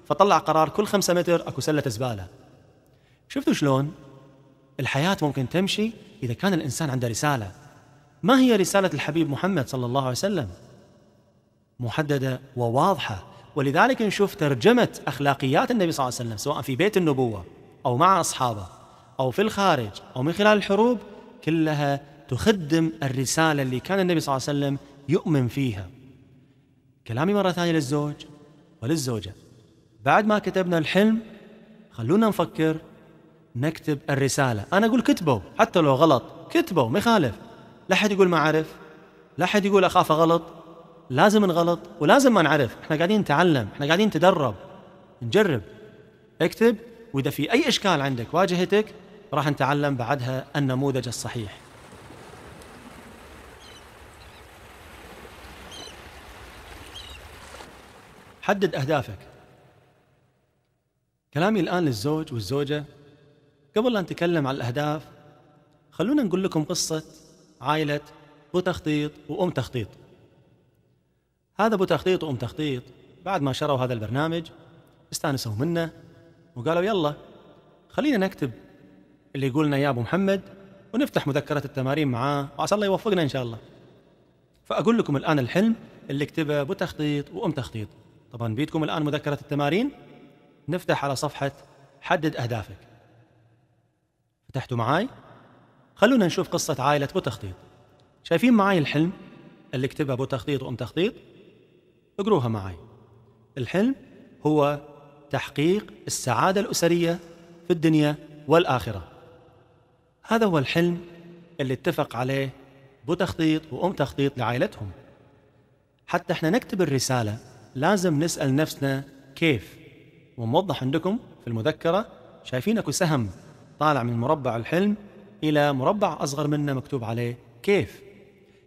فطلع قرار كل خمسة متر أكو سلة زبالة. شفتوا شلون؟ الحياة ممكن تمشي إذا كان الإنسان عنده رسالة. ما هي رسالة الحبيب محمد صلى الله عليه وسلم؟ محددة وواضحة. ولذلك نشوف ترجمة أخلاقيات النبي صلى الله عليه وسلم سواء في بيت النبوة أو مع أصحابه أو في الخارج أو من خلال الحروب، كلها تخدم الرسالة اللي كان النبي صلى الله عليه وسلم يؤمن فيها. كلامي مرة ثانية للزوج وللزوجة، بعد ما كتبنا الحلم خلونا نفكر نكتب الرسالة. أنا أقول كتبوا حتى لو غلط، كتبوا ما يخالف. لا حد يقول ما عرف، لا حد يقول أخاف غلط، لازم نغلط ولازم ما نعرف. إحنا قاعدين نتعلم، إحنا قاعدين نتدرب نجرب. اكتب، وإذا في أي إشكال عندك واجهتك راح نتعلم بعدها النموذج الصحيح. حدد أهدافك. كلامي الآن للزوج والزوجة. قبل لا نتكلم عن الأهداف خلونا نقول لكم قصة عائلة بو تخطيط وأم تخطيط. هذا بو تخطيط وأم تخطيط بعد ما شروا هذا البرنامج استانسوا منه وقالوا يلا خلينا نكتب اللي يقولنا يا أبو محمد ونفتح مذكرة التمارين معاه وعسى الله يوفقنا إن شاء الله. فأقول لكم الآن الحلم اللي كتبه بو تخطيط وأم تخطيط. طبعا بيدكم الآن مذكرة التمارين، نفتح على صفحة حدد أهدافك. فتحتوا معاي، خلونا نشوف قصة عائلة بو تخطيط. شايفين معاي الحلم اللي كتبها بو تخطيط وأم تخطيط؟ اقروها معاي. الحلم هو تحقيق السعادة الأسرية في الدنيا والآخرة. هذا هو الحلم اللي اتفق عليه بو تخطيط وأم تخطيط لعائلتهم. حتى احنا نكتب الرسالة لازم نسأل نفسنا كيف. وموضح عندكم في المذكرة شايفين اكو سهم طالع من مربع الحلم إلى مربع أصغر منه مكتوب عليه كيف.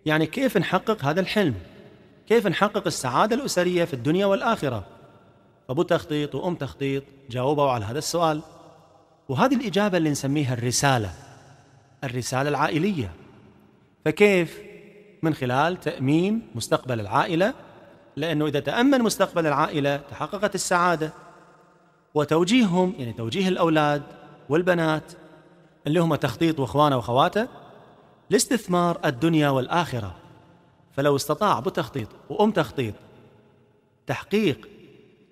يعني كيف نحقق هذا الحلم، كيف نحقق السعادة الأسرية في الدنيا والآخرة. أبو تخطيط وأم تخطيط جاوبوا على هذا السؤال، وهذه الإجابة اللي نسميها الرسالة، الرسالة العائلية. فكيف؟ من خلال تأمين مستقبل العائلة، لأنه إذا تأمن مستقبل العائلة تحققت السعادة. وتوجيههم يعني توجيه الأولاد والبنات اللي هم تخطيط وإخوانه وخواته لاستثمار الدنيا والآخرة. فلو استطاع أبو تخطيط وأم تخطيط تحقيق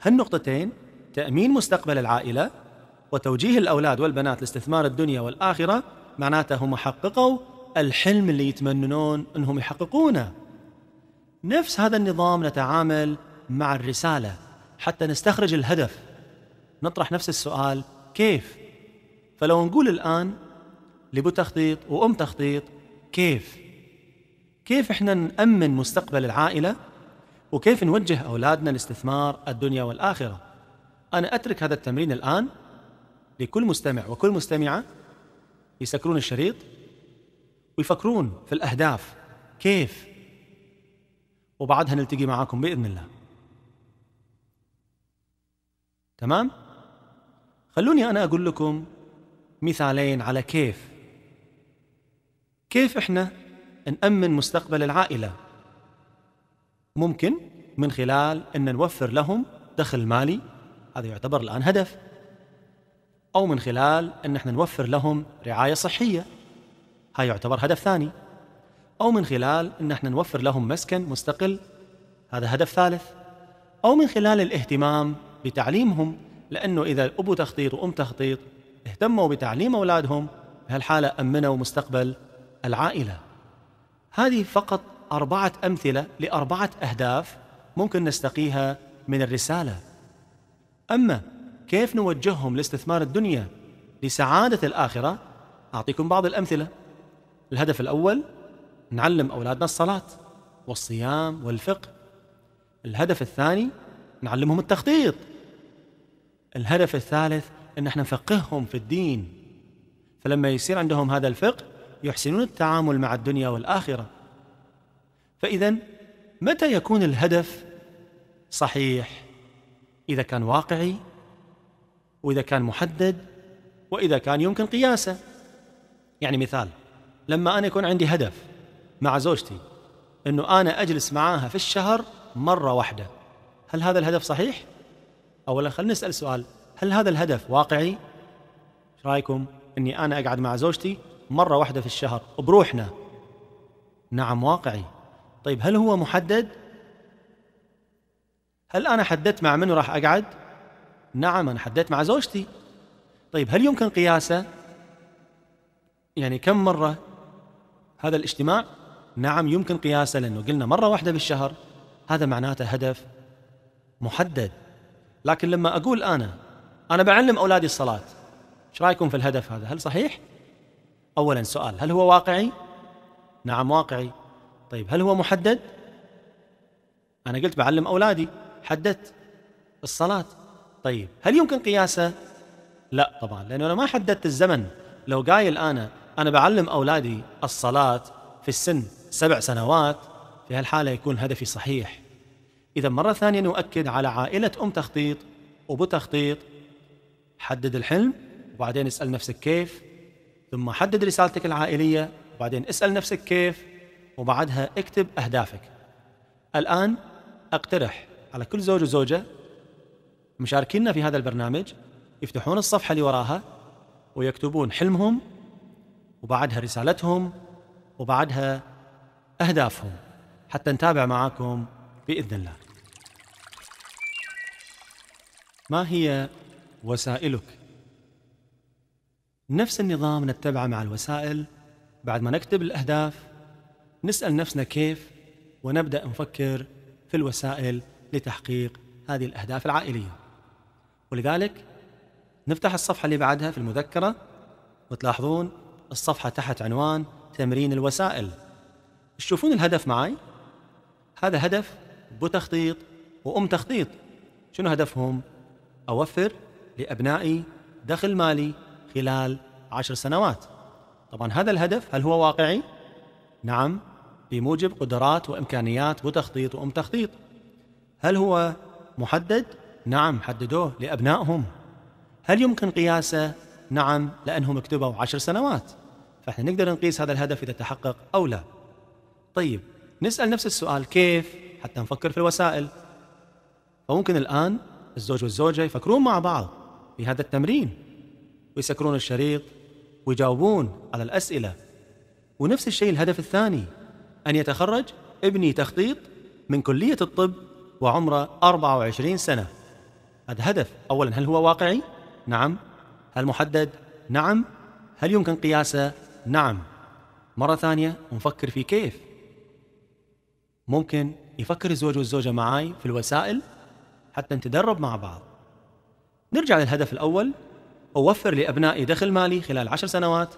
هالنقطتين، تأمين مستقبل العائلة وتوجيه الأولاد والبنات لاستثمار الدنيا والآخرة، معناته هم حققوا الحلم اللي يتمنون أنهم يحققونه. نفس هذا النظام نتعامل مع الرسالة حتى نستخرج الهدف، نطرح نفس السؤال كيف؟ فلو نقول الآن لبو تخطيط وأم تخطيط كيف؟ كيف إحنا نأمن مستقبل العائلة وكيف نوجه أولادنا لاستثمار الدنيا والآخرة؟ أنا أترك هذا التمرين الآن لكل مستمع وكل مستمعة يسكرون الشريط ويفكرون في الأهداف كيف، وبعدها نلتقي معاكم بإذن الله. تمام؟ خلوني أنا أقول لكم مثالين على كيف. كيف إحنا نأمن مستقبل العائلة؟ ممكن من خلال أن نوفر لهم دخل مالي، هذا يعتبر الآن هدف، أو من خلال أن احنا نوفر لهم رعاية صحية، هذا يعتبر هدف ثاني، أو من خلال أن احنا نوفر لهم مسكن مستقل، هذا هدف ثالث، أو من خلال الاهتمام بتعليمهم، لأنه إذا أبو تخطيط وأم تخطيط اهتموا بتعليم أولادهم بهالحالة أمنوا مستقبل العائلة. هذه فقط أربعة أمثلة لأربعة أهداف ممكن نستقيها من الرسالة. أما كيف نوجههم لاستثمار الدنيا لسعادة الآخرة؟ أعطيكم بعض الأمثلة. الهدف الأول نعلم أولادنا الصلاة والصيام والفقه. الهدف الثاني نعلمهم التخطيط. الهدف الثالث أن احنا نفقههم في الدين، فلما يصير عندهم هذا الفقه يحسنون التعامل مع الدنيا والآخرة. فإذا متى يكون الهدف صحيح؟ إذا كان واقعي، وإذا كان محدد، وإذا كان يمكن قياسه. يعني مثال، لما أنا يكون عندي هدف مع زوجتي أنه أنا أجلس معاها في الشهر مرة واحدة، هل هذا الهدف صحيح؟ أولا خلينا نسأل سؤال، هل هذا الهدف واقعي؟ إيش رأيكم أني أنا أقعد مع زوجتي مرة واحدة في الشهر بروحنا؟ نعم واقعي. طيب هل هو محدد؟ هل أنا حددت مع من راح أقعد؟ نعم أنا حددت مع زوجتي. طيب هل يمكن قياسه؟ يعني كم مرة هذا الاجتماع؟ نعم يمكن قياسه، لأنه قلنا مرة واحدة بالشهر، هذا معناته هدف محدد. لكن لما أقول أنا أنا بعلم أولادي الصلاة، إيش رأيكم في الهدف هذا؟ هل صحيح؟ أولا سؤال، هل هو واقعي؟ نعم واقعي. طيب هل هو محدد؟ أنا قلت بعلم أولادي، حددت الصلاة. طيب هل يمكن قياسه؟ لا طبعا، لأنه أنا ما حددت الزمن. لو قايل أنا أنا بعلم أولادي الصلاة في السن سبع سنوات، في هالحالة يكون هدفي صحيح. إذا مرة ثانية نؤكد على عائلة أم تخطيط وأبو تخطيط، حدد الحلم وبعدين اسأل نفسك كيف، ثم حدد رسالتك العائلية وبعدين اسأل نفسك كيف، وبعدها اكتب أهدافك. الآن أقترح على كل زوج وزوجة مشاركينا في هذا البرنامج يفتحون الصفحة اللي وراها ويكتبون حلمهم وبعدها رسالتهم وبعدها أهدافهم، حتى نتابع معاكم بإذن الله. ما هي وسائلك؟ نفس النظام نتبعه مع الوسائل، بعد ما نكتب الأهداف نسأل نفسنا كيف ونبدأ نفكر في الوسائل لتحقيق هذه الأهداف العائلية. ولذلك نفتح الصفحة اللي بعدها في المذكرة، وتلاحظون الصفحة تحت عنوان تمرين الوسائل. تشوفون الهدف معي، هذا هدف بو تخطيط وأم تخطيط. شنو هدفهم؟ أوفر لأبنائي دخل مالي خلال عشر سنوات. طبعا هذا الهدف هل هو واقعي؟ نعم بموجب قدرات وإمكانيات بو تخطيط وأم تخطيط. هل هو محدد؟ نعم حددوه لأبنائهم. هل يمكن قياسه؟ نعم لأنهم اكتبوا عشر سنوات، فإحنا نقدر نقيس هذا الهدف إذا تحقق أو لا. طيب نسأل نفس السؤال كيف حتى نفكر في الوسائل. فممكن الآن الزوج والزوجة يفكرون مع بعض في هذا التمرين ويسكرون الشريط ويجاوبون على الأسئلة. ونفس الشيء الهدف الثاني، أن يتخرج ابني تخطيط من كلية الطب وعمره أربعة وعشرين سنة. هذا هدف. أولا، هل هو واقعي؟ نعم. هل محدد؟ نعم. هل يمكن قياسه؟ نعم. مرة ثانية نفكر في كيف. ممكن يفكر الزوج والزوجة معاي في الوسائل حتى نتدرب مع بعض. نرجع للهدف الأول، أوفر لأبنائي دخل مالي خلال عشر سنوات.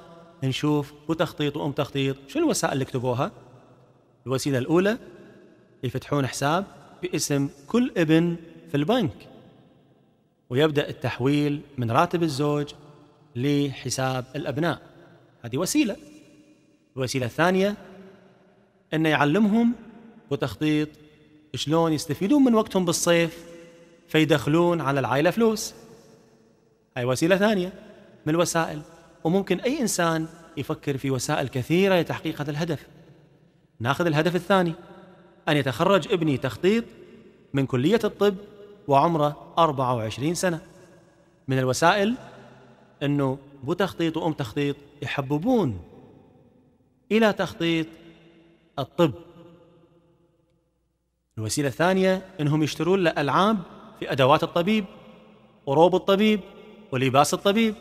نشوف وتخطيط وأم تخطيط شو الوسائل اللي كتبوها. الوسيلة الأولى يفتحون حساب باسم كل ابن في البنك، ويبدأ التحويل من راتب الزوج لحساب الأبناء. هذه وسيلة. الوسيلة الثانية أن يعلمهم وتخطيط شلون يستفيدون من وقتهم بالصيف فيدخلون على العائلة فلوس. هاي وسيلة ثانية من الوسائل. وممكن أي إنسان يفكر في وسائل كثيرة لتحقيق هذا الهدف. ناخذ الهدف الثاني، أن يتخرج ابني تخطيط من كلية الطب وعمره أربعة وعشرين سنة. من الوسائل أنه بو تخطيط وأم تخطيط يحببون إلى تخطيط الطب. الوسيلة الثانية أنهم يشترون لألعاب في أدوات الطبيب وروب الطبيب ولباس الطبيب.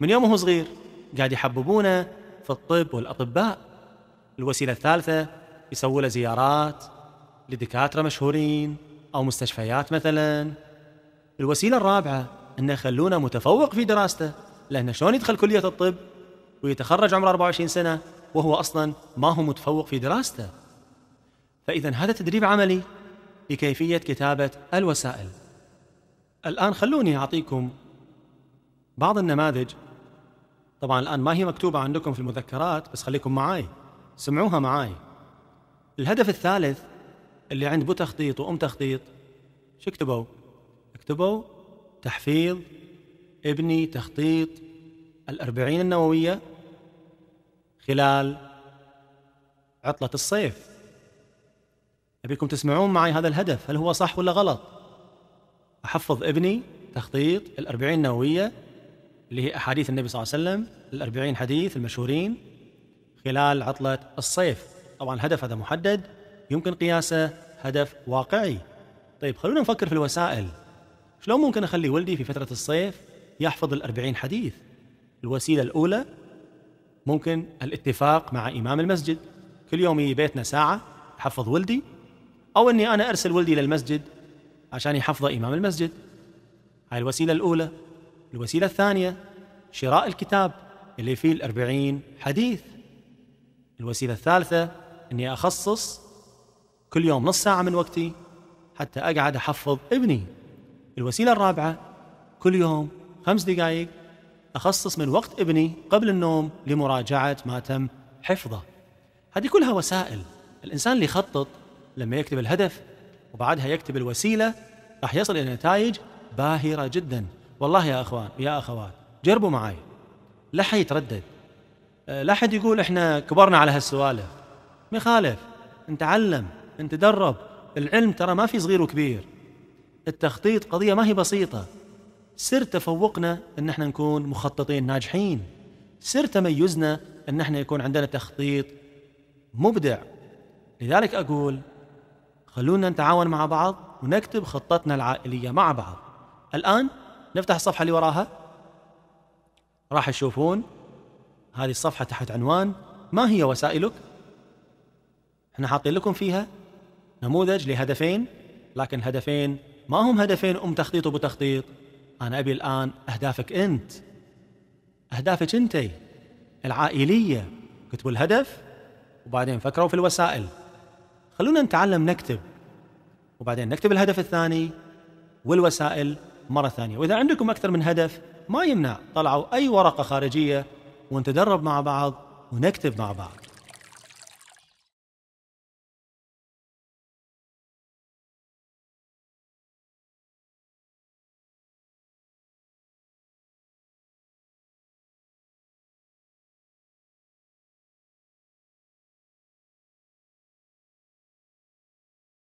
من يومه صغير قاعد يحببونه في الطب والأطباء. الوسيلة الثالثة يسووا له زيارات لدكاترة مشهورين أو مستشفيات مثلا. الوسيلة الرابعة أنه يخلونه متفوق في دراسته، لأنه شلون يدخل كلية الطب ويتخرج عمره أربعة وعشرين سنة وهو أصلا ما هو متفوق في دراسته. فإذا هذا تدريب عملي لكيفية كتابة الوسائل. الآن خلوني أعطيكم بعض النماذج. طبعا الآن ما هي مكتوبة عندكم في المذكرات، بس خليكم معاي سمعوها معاي. الهدف الثالث اللي عند بو تخطيط وأم تخطيط شو كتبوا؟ اكتبوا تحفيظ ابني تخطيط الأربعين النووية خلال عطلة الصيف. أبيكم تسمعون معي هذا الهدف، هل هو صح ولا غلط؟ أحفظ ابني تخطيط الأربعين النووية اللي هي أحاديث النبي صلى الله عليه وسلم، الأربعين حديث المشهورين خلال عطلة الصيف. طبعا الهدف هذا محدد يمكن قياسه، هدف واقعي. طيب خلونا نفكر في الوسائل. شلون ممكن أخلي ولدي في فترة الصيف يحفظ الأربعين حديث؟ الوسيلة الأولى ممكن الاتفاق مع إمام المسجد، كل يوم يجي بيتنا ساعة يحفظ ولدي، أو أني أنا أرسل ولدي للمسجد عشان يحفظه إمام المسجد. هاي الوسيلة الأولى. الوسيلة الثانية شراء الكتاب اللي فيه الأربعين حديث. الوسيلة الثالثة أني أخصص كل يوم نص ساعة من وقتي حتى أقعد أحفظ ابني. الوسيلة الرابعة كل يوم خمس دقائق أخصص من وقت ابني قبل النوم لمراجعة ما تم حفظه. هذه كلها وسائل. الإنسان اللي يخطط لما يكتب الهدف وبعدها يكتب الوسيلة راح يصل إلى نتائج باهرة جدا. والله يا أخوان يا أخوات جربوا معي، لا حد يتردد، لا حد يقول إحنا كبرنا على هالسوالف. ما يخالف، نتعلم نتدرب. العلم ترى ما في صغير وكبير. التخطيط قضية ما هي بسيطة. سر تفوقنا أن احنا نكون مخططين ناجحين. سر تميزنا أن احنا يكون عندنا تخطيط مبدع. لذلك أقول خلونا نتعاون مع بعض ونكتب خطتنا العائلية مع بعض. الآن نفتح الصفحة اللي وراها، راح تشوفون هذه الصفحة تحت عنوان ما هي وسائلك. احنا حاطين لكم فيها نموذج لهدفين، لكن هدفين ما هم هدفين أم تخطيط وبو تخطيط. أنا أبي الآن أهدافك أنت، أهدافك أنتي العائلية. كتبوا الهدف وبعدين فكروا في الوسائل. خلونا نتعلم نكتب وبعدين نكتب الهدف الثاني والوسائل مرة ثانية. وإذا عندكم أكثر من هدف ما يمنع، طلعوا أي ورقة خارجية ونتدرب مع بعض ونكتب مع بعض.